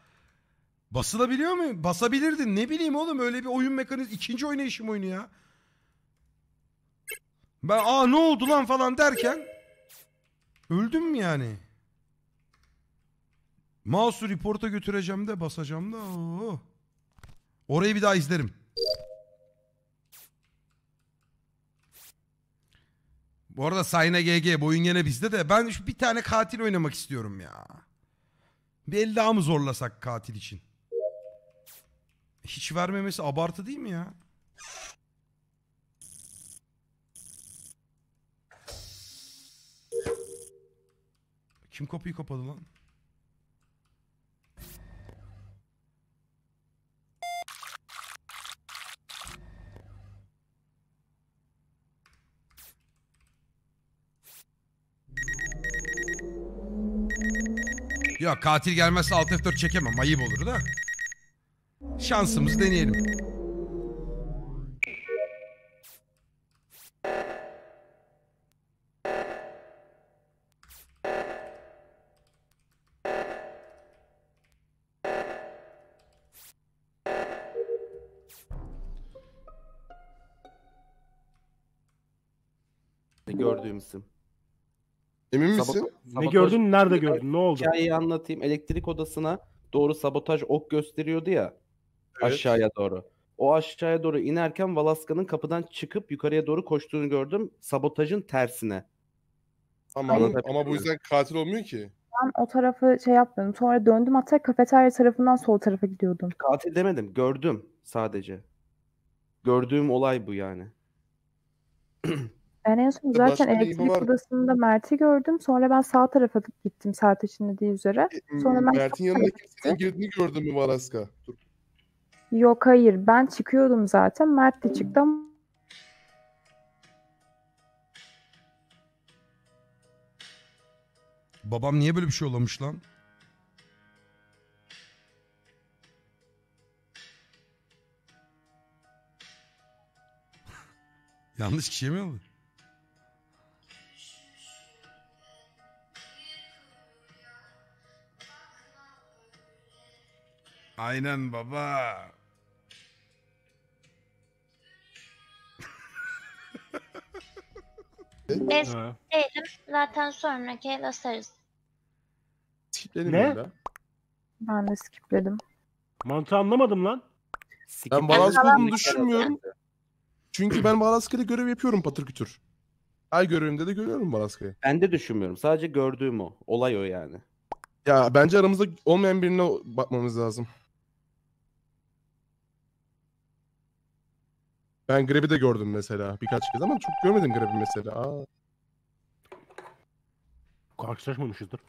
Basılabiliyor mu? Basabilirdin. Ne bileyim oğlum öyle bir oyun mekanizması. İkinci oynayışım oyunu ya. Ben aa ne oldu lan falan derken öldüm mü yani? Mouse'u report'a götüreceğim de basacağım da oo. Orayı bir daha izlerim. Bu arada Sayna G G boyun gene bizde de ben şu bir tane katil oynamak istiyorum ya. Bir el daha mı zorlasak katil için? Hiç vermemesi abartı değil mi ya? Kim kapıyı kapadı lan? Yok katil gelmezse alt F dört çekemem. Ayıp olur da. Şansımızı deneyelim. Gördüğüm isim. Emin misin? Sabot sabotaj. Ne gördün? Nerede gördün? Ne oldu? Hikayeyi anlatayım. Elektrik odasına doğru sabotaj ok gösteriyordu ya. Evet. Aşağıya doğru. O aşağıya doğru inerken Valaska'nın kapıdan çıkıp yukarıya doğru koştuğunu gördüm. Sabotajın tersine. Tamam ama, ama bu yüzden katil olmuyor ki. Ben o tarafı şey yapmadım. Sonra döndüm hatta kafeterya tarafından sol tarafa gidiyordum. Katil demedim. Gördüm. Sadece. Gördüğüm olay bu yani. Ben en son zaten elektrik odasında Mert'i gördüm. Sonra ben sağ tarafa gittim Sertaç'ın dediği üzere. Sonra Mert'in yanına kimsenin girdiğini gördün mü Valaska? Dur. Yok hayır. Ben çıkıyordum zaten. Mert de çıktı ama... Babam niye böyle bir şey olamış lan? Yanlış kişiye mi oldu? Aynen baba. Best değilim. Zaten sonraki asarız. Skipledim ne? Ben, ben de skipledim. Mantığı anlamadım lan. Ben balans olduğunu düşünmüyorum. Çünkü ben Valaska'da görev yapıyorum patır kütür. Her görevimde de görüyorum Valaska'yı. Ben de düşünmüyorum. Sadece gördüğüm o. Olay o yani. Ya bence aramızda olmayan birine bakmamız lazım. Ben Grep'i de gördüm mesela birkaç kez ama çok görmedim Grep'i mesela. Aa. Karşılaşmamışızdır.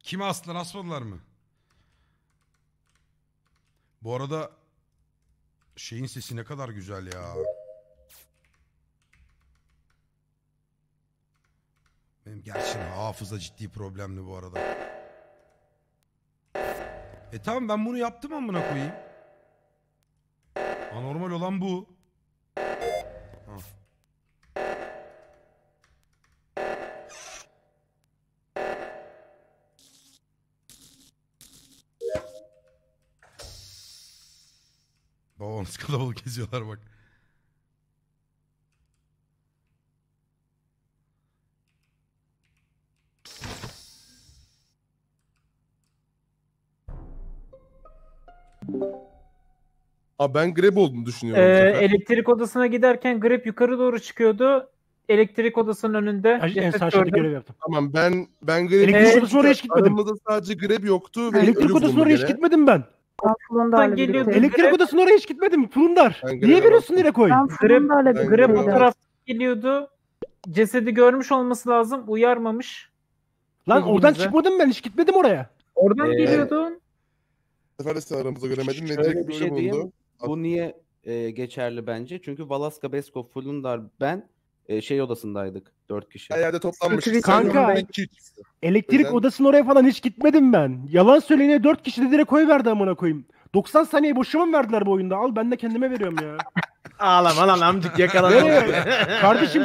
Kimi astılar, asmadılar mı? Bu arada şeyin sesi ne kadar güzel ya. Benim gerçi hafıza ciddi problemli bu arada. E tamam ben bunu yaptım amına koyayım. Anormal olan bu. Ha. Babamız kalabalık geziyorlar bak. Abi ben Grep olduğunu düşünüyorum. Ee, elektrik odasına giderken Grep yukarı doğru çıkıyordu. Elektrik odasının önünde. Ay, en saçma görev yaptım. Tamam ben ben Grep. Elektrik odasına oraya hiç gitmedim. Aramızda sadece Grep yoktu. Elektrik odasına oraya hiç gitmedim ben. Fulundar'la birlikte. Elektrik odasına oraya hiç gitmedim. Fulundar. Niye veriyorsun nereye koy? Fulundar'la birlikte. Grep o taraftan geliyordu. Cesedi görmüş olması lazım. Uyarmamış. Lan oradan çıkmadım ben. Hiç gitmedim oraya. Oradan geliyordun. Bu sefer de sen aramızda göremedin. Şöyle bir şey diyeyim. Bu niye e, geçerli bence? Çünkü Valaska, Beskog, Fulundar, ben e, şey odasındaydık. Dört kişi. Her yerde toplanmıştık. Kanka elektrik Özen... odasının oraya falan hiç gitmedim ben. Yalan söyleyene dört kişi de direkt koyverdi amına koyayım. doksan saniye boşuma mı verdiler bu oyunda? Al ben de kendime veriyorum ya. Ağlama lan amcık yakalanıyor. Kardeşim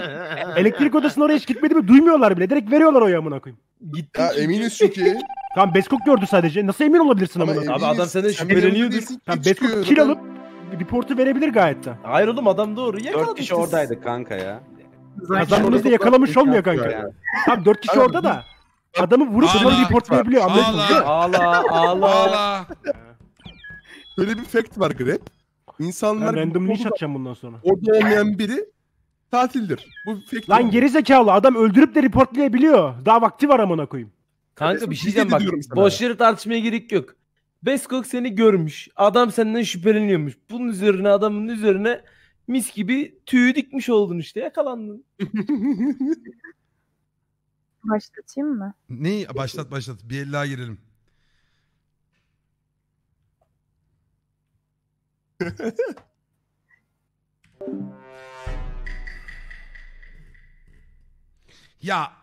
elektrik odasının oraya hiç gitmedi mi? Duymuyorlar bile. Direkt veriyorlar oya amına koyayım. Gitti. Ya eminiz çünkü. Tamam Beskog gördü sadece. Nasıl emin olabilirsin amına koyayım? Abi adam senden şüpheleniyordur. Tamam Beskog kill alıp reportu verebilir gayet de. Hayır oğlum adam doğru. Yakaladı. dört kişi siz. Oradaydı kanka ya. Adamımızı da yakalamış olmuyor kanka. Yani. Tam dört kişi orada da adamı vurup sonra report verebiliyor. Ağla ağla ağla. Böyle bir fact var Grep. İnsanlar random niş atacağım bundan sonra. Orada olmayan biri tatildir. Bu fact. Lan gerizekalı adam öldürüp de reportlayabiliyor. Daha vakti var amına koyayım. Kanka bir şey diyeceğim bak. Boş yere tartışmaya gerek yok. Beskog seni görmüş. Adam senden şüpheleniyormuş. Bunun üzerine adamın üzerine mis gibi tüyü dikmiş oldun işte. Yakalandın. Başlatayım mı? Neyi? Başlat başlat. Bir elliye girelim. Ya.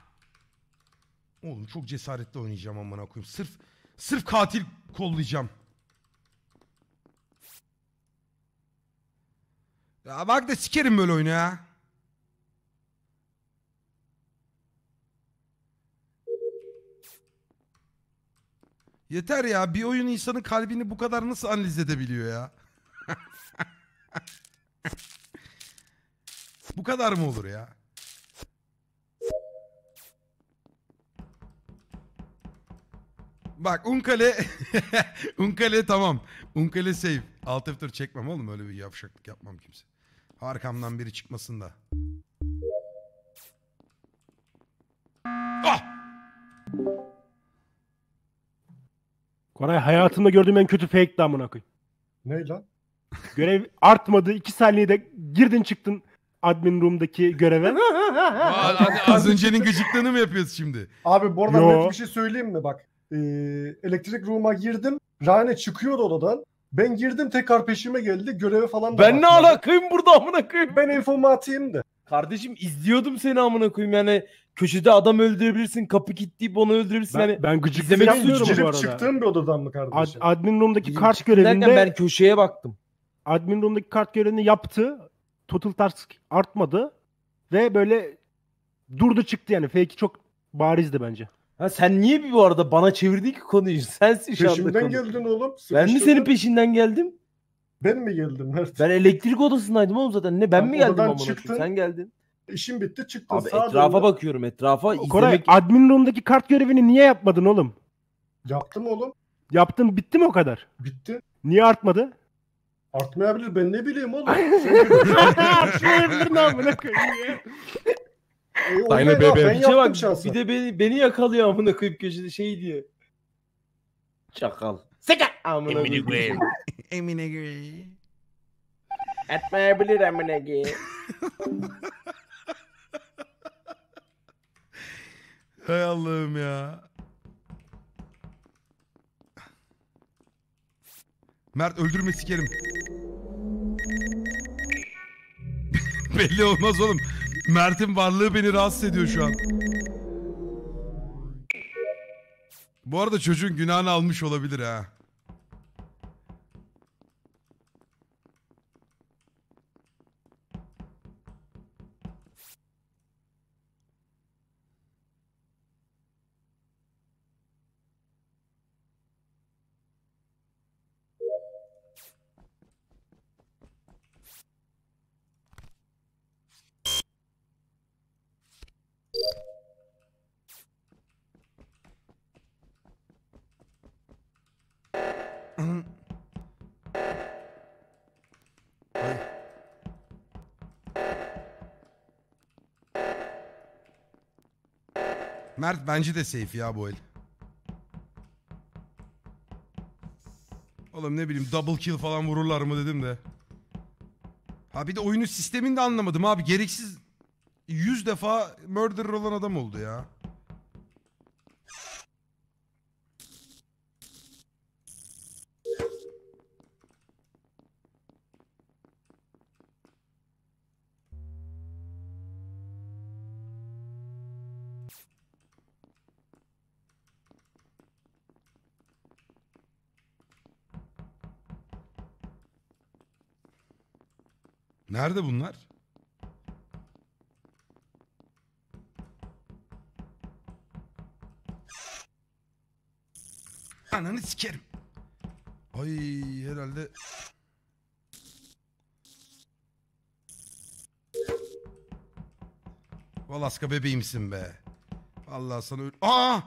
Oğlum çok cesaretle oynayacağım amına koyayım. Sırf Sırf katil kollayacağım. Ya bak da sikerim böyle oyunu ya. Yeter ya. Bir oyun insanın kalbini bu kadar nasıl analiz edebiliyor ya? Bu kadar mı olur ya? Bak Unkale, Unkale tamam. Unkale save. Alt F dört çekmem oğlum. Öyle bir yavşaklık yapmam kimse. Arkamdan biri çıkmasın da. Ah! Koray hayatımda gördüğüm en kötü fake'di amına koyayım. Ne lan? Görev artmadı. iki saniyede girdin çıktın admin room'daki göreve. Aa, az öncenin gıcıklığını mı yapıyoruz şimdi? Abi bu arada net bir şey söyleyeyim mi? Bak e, elektrik room'a girdim. Rane çıkıyordu odadan. Ben girdim tekrar peşime geldi. Göreve falan da ben ne alakayım burada amına koyayım? Ben infomu atayım da. Kardeşim izliyordum seni amına koyayım yani. Köşede adam öldürebilirsin, kapı kilitleyip onu öldürebilirsin. Ben, yani ben gıcıklık yapmıyorum bu arada. Çıktığım bir odadan mı kardeşim? Ad, admin room'daki kart görevinde... Ben köşeye baktım. Admin room'daki kart görevini yaptı. Total task artmadı. Ve böyle durdu çıktı yani. Fake'i çok barizdi bence. Ha, sen niye bu arada bana çevirdin ki konuyu? Sensin şu anda konu. Peşimden geldin oğlum. Ben mi senin peşinden geldim? Ben mi geldim Mert? Ben elektrik odasındaydım oğlum zaten. Ne ben ya mi geldim amına koyayım? Sen geldin. İşim bitti çıktın. Abi etrafa döndüm. Bakıyorum etrafa. Koray izlemek... admin room'daki kart görevini niye yapmadın oğlum? Yaptım oğlum. Yaptım bitti mi o kadar? Bitti. Niye artmadı? Artmayabilir ben ne bileyim oğlum. Artmayabilir ne amına koyayım. Sayna bebe. Ben yaptım bak, şansı. Bir de beni, beni yakalıyor amına koyup köşede şey diyor. Çakal. Seka amına koyayım. Emine gri. Atmayabilir amına koyayım. Hay Allah'ım ya. Mert öldürme sikerim. Belli olmaz oğlum. Mert'in varlığı beni rahatsız ediyor şu an. Bu arada çocuğun günahını almış olabilir ha. Mert bence de safe ya bu el. Oğlum ne bileyim double kill falan vururlar mı dedim de. Ha bir de oyunun sistemini de anlamadım abi. Gereksiz yüz defa murderer olan adam oldu ya. Nerede bunlar? Ananı sikerim. Ay herhalde. Valaska bebeğimsin be. Allah sana öyle. Aa!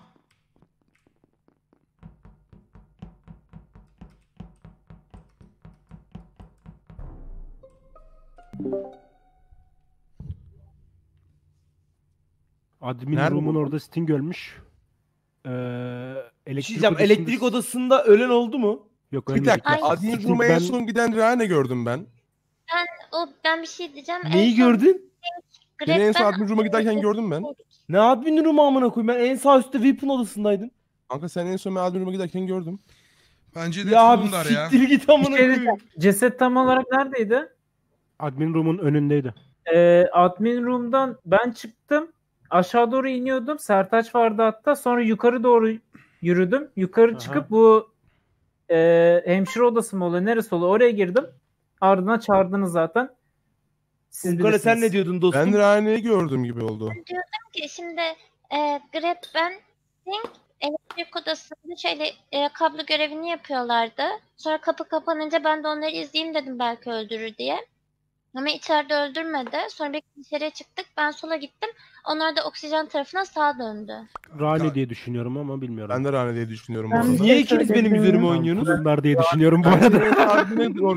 Admin room'un orada Sting ölmüş. Ee, elektrik, şey odasında... elektrik odasında ölen oldu mu? Yok ölmedi. Bir dakika. Ay. Admin room'a en son giden Rane gördüm ben. Ben o ben bir şey diyeceğim. Neyi en gördün? Grep, en son admin room'a giderken gördüm ben. Ne admin room'u amına koyayım? Ben en sağ üstte weapon odasındaydım. Kanka sen en son ben admin room'a giderken gördüm. Bence de Fulundar ya. Ya siktir git amına koyayım. Ceset tam olarak neredeydi? Admin room'un önündeydi. Ee, admin room'dan ben çıktım. Aşağı doğru iniyordum. Sertaç vardı hatta. Sonra yukarı doğru yürüdüm. Yukarı aha. Çıkıp bu e, hemşire odası mı oluyor? Neresi oluyor? Oraya girdim. Ardına çağırdınız zaten. Unkale sen ne diyordun dostum? Ben Rane'yi gördüm gibi oldu. Ben diyordum ki şimdi e, Grep ben Sting elektrik odasında şöyle e, kablo görevini yapıyorlardı. Sonra kapı kapanınca ben de onları izleyeyim dedim belki öldürür diye. Ama içeride öldürmedi. Sonra bir dışarıya çıktık. Ben sola gittim. Onlar da oksijen tarafına sağa döndü. Rane diye düşünüyorum ama bilmiyorum. Ben de Rane diye düşünüyorum. Niye ikiniz benim üzerime oynuyorsunuz? Fulundar diye düşünüyorum bu arada.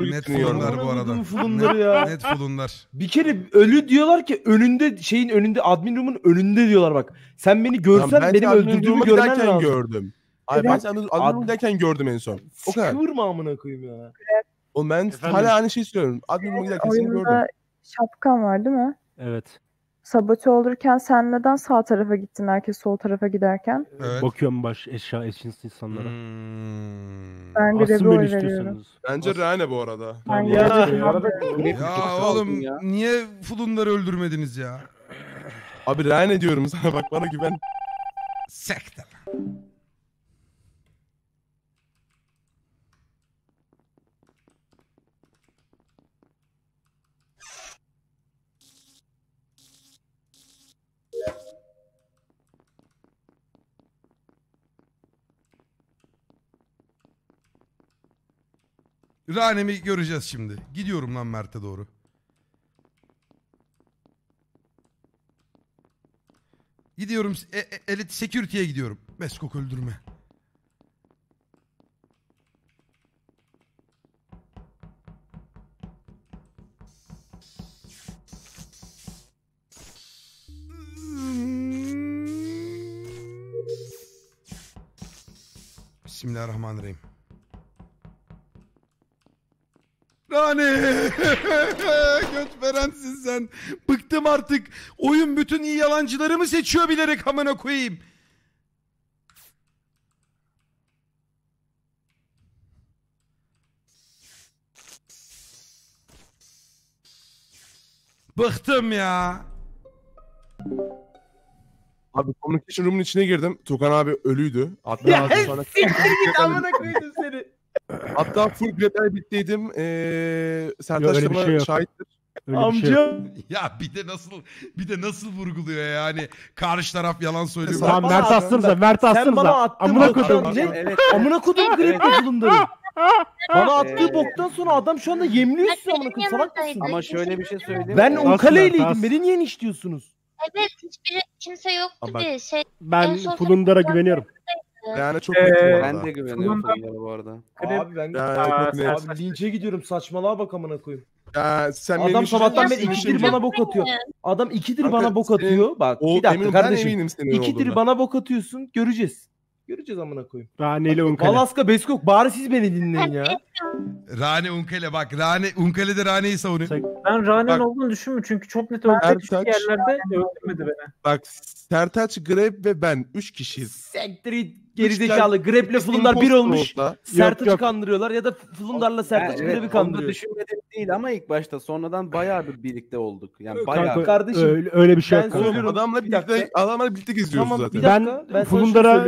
Net Fulundar bu arada. Fulundar ya. Net Fulundar. Bir kere ölü diyorlar ki önünde şeyin önünde admin room'un önünde diyorlar bak. Sen beni görsen benim öldürdüğümü görmen lazım. Gördüm. Hayır ben sen admin derken gördüm en son. O kadar. Kıvırma amına koyayım ya. Oğlum ben hala aynı şey istiyorum. Admin derken seni gördüm. Şapkan var değil mi? Evet. Sabote olurken sen neden sağ tarafa gittin herkes sol tarafa giderken? Evet. Bakıyorum baş eşya eşinsiz insanlara. Hmm. Ben Grep'e oy veriyorum. Bence Rane bu arada. Ben ya, ya, ya oğlum ya. Niye Fulundar'ı öldürmediniz ya? Abi Rane diyorum sana bak bana güven. Sekte. Rane'mi göreceğiz şimdi. Gidiyorum lan Mert'e doğru. Gidiyorum. E, e, elit security'ye gidiyorum. Beskog öldürme. Bismillahirrahmanirrahim. Rane! Göt verensin sen. Bıktım artık. Oyun bütün iyi yalancıları mı seçiyor bilerek amına koyayım? Bıktım ya. Abi communication room'un içine girdim. Tuğkan abi ölüydü. Adnan ya siktir git amına koydun seni. Hatta full grepler bittiydim. Ee, Sertaç da bana şahittir. Amca. Ya bir de nasıl bir de nasıl vurguluyor yani karşı taraf yalan söylüyor. Tamam Mert astırırsa Mert astırırsa. Amına kodum. Evet. Amına kodum grep bulundurur. Bana attığı boktan sonra adam şu anda yemliyorsun amına kodum salak mısın? Ama şöyle bir şey söyleyeyim. Ben Unkale'yleydim. Beni niye işliyorsunuz? Evet hiçbir kimse yoktu diye şey. Ben Fulundar'a güveniyorum. Yani çok ee, ben de güveniyorum bunlara bu arada. Abi ben yani linçe gidiyorum saçmalığa bak amına koyayım. Ya sen adam sabahtan beri ikidir bana bok atıyor. Adam ikidir bana bok atıyor. Bak bir dakika kardeşim. İkidir bana bok atıyorsun. Göreceğiz. Göreceğiz amına koyayım. Rane ile Unkale. Valaska Beskog bari siz beni dinleyin ya. Rane Unkale bak Rane Unkale'de Rane'yi savunuyor. Ben Rane'nin olduğunu düşünmüyorum çünkü çok net öldürdüğü yerlerde öldürmedi beni. Bak Sertaç, Grep ve ben üç kişiyiz. Sektir gerizekalı Grep'le Fulundar bir olmuş. Sertaç'ı kandırıyorlar ya da Fulundar'la Sertaç'ı Grep'i kandırıyor. Düşünmediğim değil ama ilk başta sonradan bayağı bir birlikte olduk. Yani bayağı kardeşim öyle, öyle bir şey yok. Adamla birlikte adamla birlikte geziyoruz tamam, zaten. Ben, ben Fulundar'a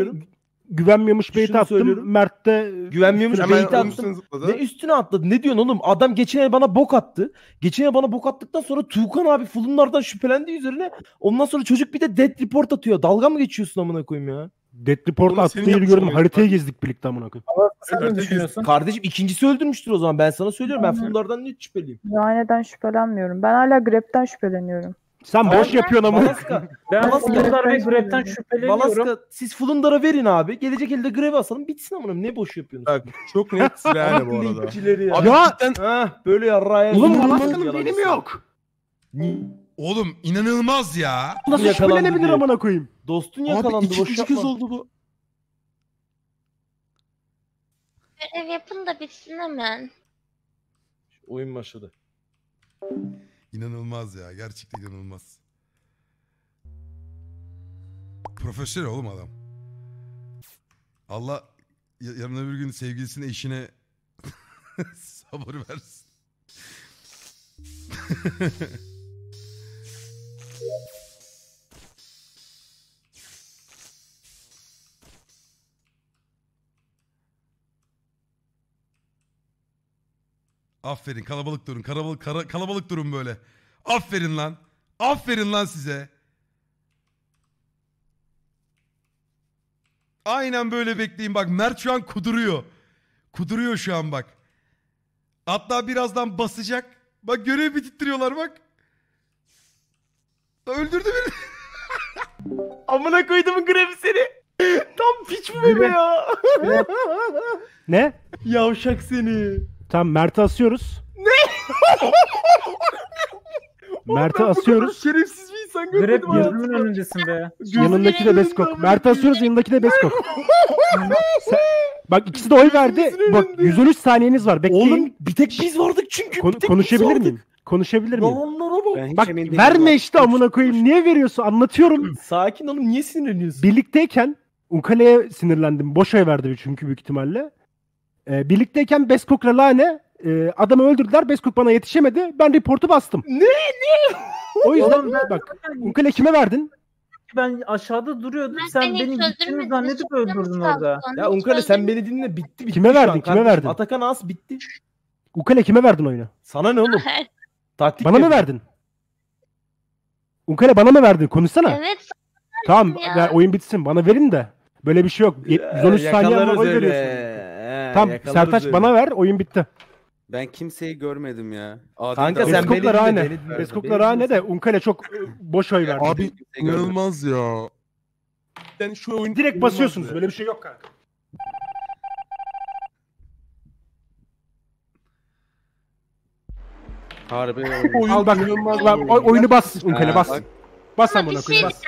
güvenmiyormuş beyti attım. Mert'te güvenmiyormuş beyti attım. Ne üstüne atladı? Ne diyorsun oğlum? Adam geçen ay bana bok attı. Geçen ay bana bok attıktan sonra Tuğkan abi Fulundar'dan şüphelendi üzerine. Ondan sonra çocuk bir de death report atıyor. Dalga mı geçiyorsun amına koyayım ya? Death report attığı yeri gördüm. Haritayı gezdik birlikte amına koyayım. Kardeşim ikincisi öldürmüştür o zaman. Ben sana söylüyorum. Ben Fulundar'dan ne şüpheliyim? Rane'den şüphelenmiyorum. Ben hala Grep'ten şüpheleniyorum. Sen boş ben, yapıyorsun ama. Valaska, ben Fulundar ve Grep'ten şüpheleniyorum. Valaska siz Fulundar'a verin abi. Gelecek elde Grep'e asalım. Bitsin amınım. Ne boş yapıyorsunuz? Bak çok net silahane bu arada. Ya. Abi, ya. Ben, heh, böyle yarraya. Oğlum Valaska'nın benim yok. Oğlum inanılmaz ya. Nasıl şüphelenebilir amına koyayım? Dostun yakalandı. Abi iki kız oldu bu. Görev yapın da bitsin hemen. Oyun başladı. İnanılmaz ya. Gerçekten inanılmaz. Profesör oğlum adam. Allah yarın öbür gün sevgilisine eşine sabır versin. Aferin kalabalık durun. Kalabalık, kara, kalabalık durun böyle. Aferin lan. Aferin lan size. Aynen böyle bekleyin bak. Mert şu an kuduruyor. Kuduruyor şu an bak. Hatta birazdan basacak. Bak görev bitittiriyorlar bak. Öldürdü beni. Amına koydum grevi seni. Tam piç mi be ya? Ne? Yavşak seni. Tamam Mert'i asıyoruz. Ne? Mert'i asıyoruz. Şerefsiz bir insan görmedim hayatımda. Grep gözümün önündesin be. Yanındaki de Beskog. Mert'i asıyoruz yanındaki de Beskog. Sen, bak ikisi de oy verdi. Bak yüz on üç saniyeniz var. Bekleyin. Oğlum bir tek biz vardık çünkü. Kon konuşabilir miyim? Konuşabilir miyim? Bak, bak verme işte amına koyayım. Niye veriyorsun? Anlatıyorum. Sakin olun. Niye sinirleniyorsun? Birlikteyken Unkale'ye sinirlendim. Boş oy verdi çünkü büyük ihtimalle. Ee, birlikteyken Beskog'la Rane e, adamı öldürdüler. Beskog bana yetişemedi. Ben reportu bastım. Ne? Ne? O yüzden oğlum, bak Unkale kime verdin? Ben aşağıda duruyordum. Ben sen beni gittiğini zannedip öldürdün orada. Ya Unkale sen beni dinle. Bitti bitti. Kime verdin? Kime verdin? Atakan as bitti. Unkale kime verdin oyunu? Sana ne oğlum? Taktik bana mi verdin? Unkale bana mı verdin? Konuşsana. Evet. Tamam ya. Oyun bitsin. Bana verin de. Böyle bir şey yok. yüz on üç saniye ama oy veriyorsun. Tamam Sertaç öyle. Bana ver. Oyun bitti. Ben kimseyi görmedim ya. Adem kanka sen Beskog'la Rane. Beskog'la Rane de Unkale çok boş oy verdi. Abi inanılmaz ya. Yani şu oyun direkt basıyorsunuz. Ya. Böyle bir şey yok kanka. Harbi. Oyun al bak. Bak oyunu bas Unkale bas. Bak. Bas amına koyayım. Bas.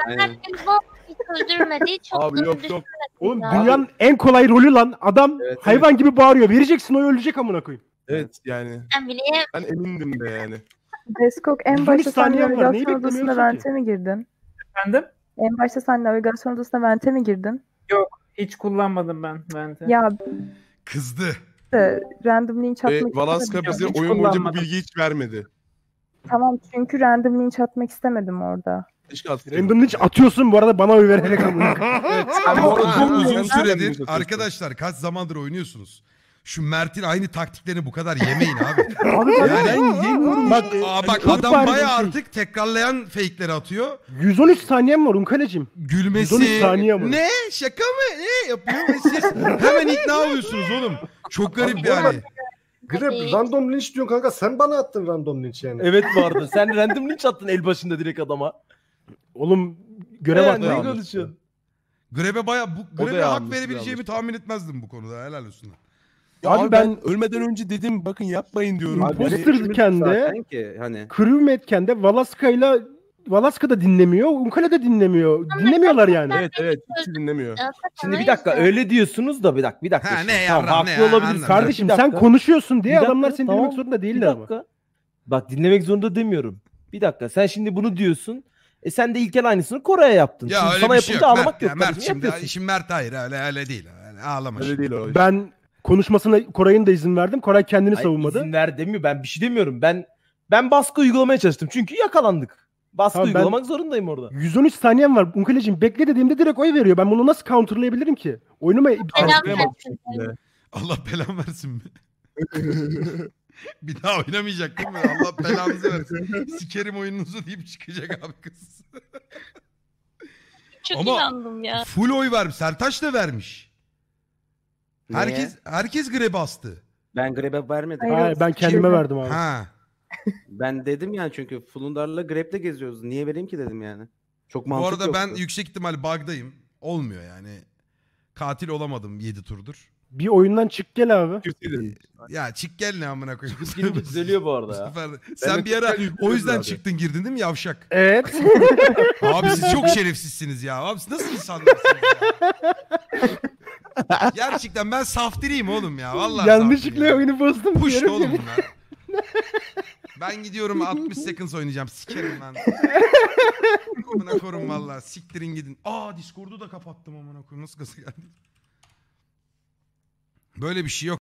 Öldürmedi. Çok abi yok yok. Oğlum dünyanın en kolay rolü lan. Adam evet, hayvan evet gibi bağırıyor. Vereceksin o ölecek amına koyayım. Evet yani. Ben, ben emindim de yani. Beskog en başta sen navigasyon odasına vente mi girdin? Efendim? En başta sen navigasyon odasına vente mi girdin? Yok. Hiç kullanmadım ben vente. Ya. Kızdı. Random linç atmak istemedim. Valaska bize oyun boyunca bu bilgiyi hiç vermedi. Tamam çünkü random linç atmak istemedim orada. Random linç atıyorsun bu arada bana oy vererek. Evet. Çok uzun süredir arkadaşlar kaç zamandır oynuyorsunuz? Şu Mert'in aynı taktiklerini bu kadar yemeyin abi. Abi yani, bak, aa, bak adam bayağı artık tekrarlayan fake'leri atıyor. yüz on üç saniyem var Unkalecim. Gülmesi. yüz on üç saniye var. Ne? Şaka mı? Ne yapıyor? Siz hemen ikna oluyorsunuz oğlum. Çok garip yani. Grep random linç diyorsun kanka. Sen bana attın random linç yani. Evet vardı. Sen random linç attın el başında direkt adama. Oğlum görev attı. Ne konuşuyorsun? Grep'e bayağı bu Grep'e hak verebileceğimi yanlış tahmin etmezdim bu konuda. Helal olsun. Abi, abi ben, ben ölmeden önce dedim bakın yapmayın diyorum. Imposter'ken de hani crewmate'ken de Valaska'yla Valaska da dinlemiyor, Unkale de dinlemiyor. Dinlemiyorlar yani. Evet evet, hiç dinlemiyor. Şimdi bir dakika öyle diyorsunuz da bir dakika bir dakika. Ha, ne ya, tamam, haklı ne ya, olabilir anladım. Kardeşim sen konuşuyorsun diye dakika, adamlar seni tamam, dinlemek zorunda değiller ama. Bak dinlemek zorunda demiyorum. Bir dakika sen şimdi bunu diyorsun. E sen de İlkel aynısını Koray'a yaptın. Ya, şimdi sana yapınca ağlamak yok. Mert şimdi şimdi Mert hayır öyle öyle değil. Ağlama. Öyle değil o. Ben konuşmasına Koray'ın da izin verdim. Koray kendini hayır, savunmadı. İzin ver demiyor. Ben bir şey demiyorum. Ben ben baskı uygulamaya çalıştım. Çünkü yakalandık. Baskı tamam, uygulamak zorundayım orada. yüz on üç saniyem var. Unkalecim bekle dediğimde direkt oy veriyor. Ben bunu nasıl counterlayabilirim ki? Oyunuma counterlayamam. Allah belamı versin mi? Bir daha oynamayacak değil mi? Allah belanızı versin. Sikerim oyununuzu deyip çıkacak abi kız. Çok ama inandım ya. Full oy vermiş. Sertaç da vermiş. Niye? Herkes herkes grebe astı. Ben grebe vermedim. Hayır, ben kendime verdim abi. Ha. Ben dedim yani çünkü Fulundar'la Grep'le geziyoruz. Niye vereyim ki dedim yani. Çok mantıklı. Bu arada yoktu. Ben yüksek ihtimal bug'dayım. Olmuyor yani. Katil olamadım yedi turdur. Bir oyundan çık gel abi. Kötüydü. Ya çık gel ne amına koyayım. Skin düzeliyor bu arada ya. Sen bir ara o yüzden abi çıktın girdin değil mi yavşak? Evet. Abi siz çok şerefsizsiniz ya. Abi siz nasıl insanlarsınız ya? Gerçekten ben saftiriyim oğlum ya. Vallahi yanlışlıkla ya oyunu bozdum. Push oğlum bunlar. Ben gidiyorum altmış seconds oynayacağım. Sikerim lan. Amına korum vallahi. Siktirin gidin. Aa Discord'u da kapattım amına koyayım. Nasıl gaza geldik? Böyle bir şey yok.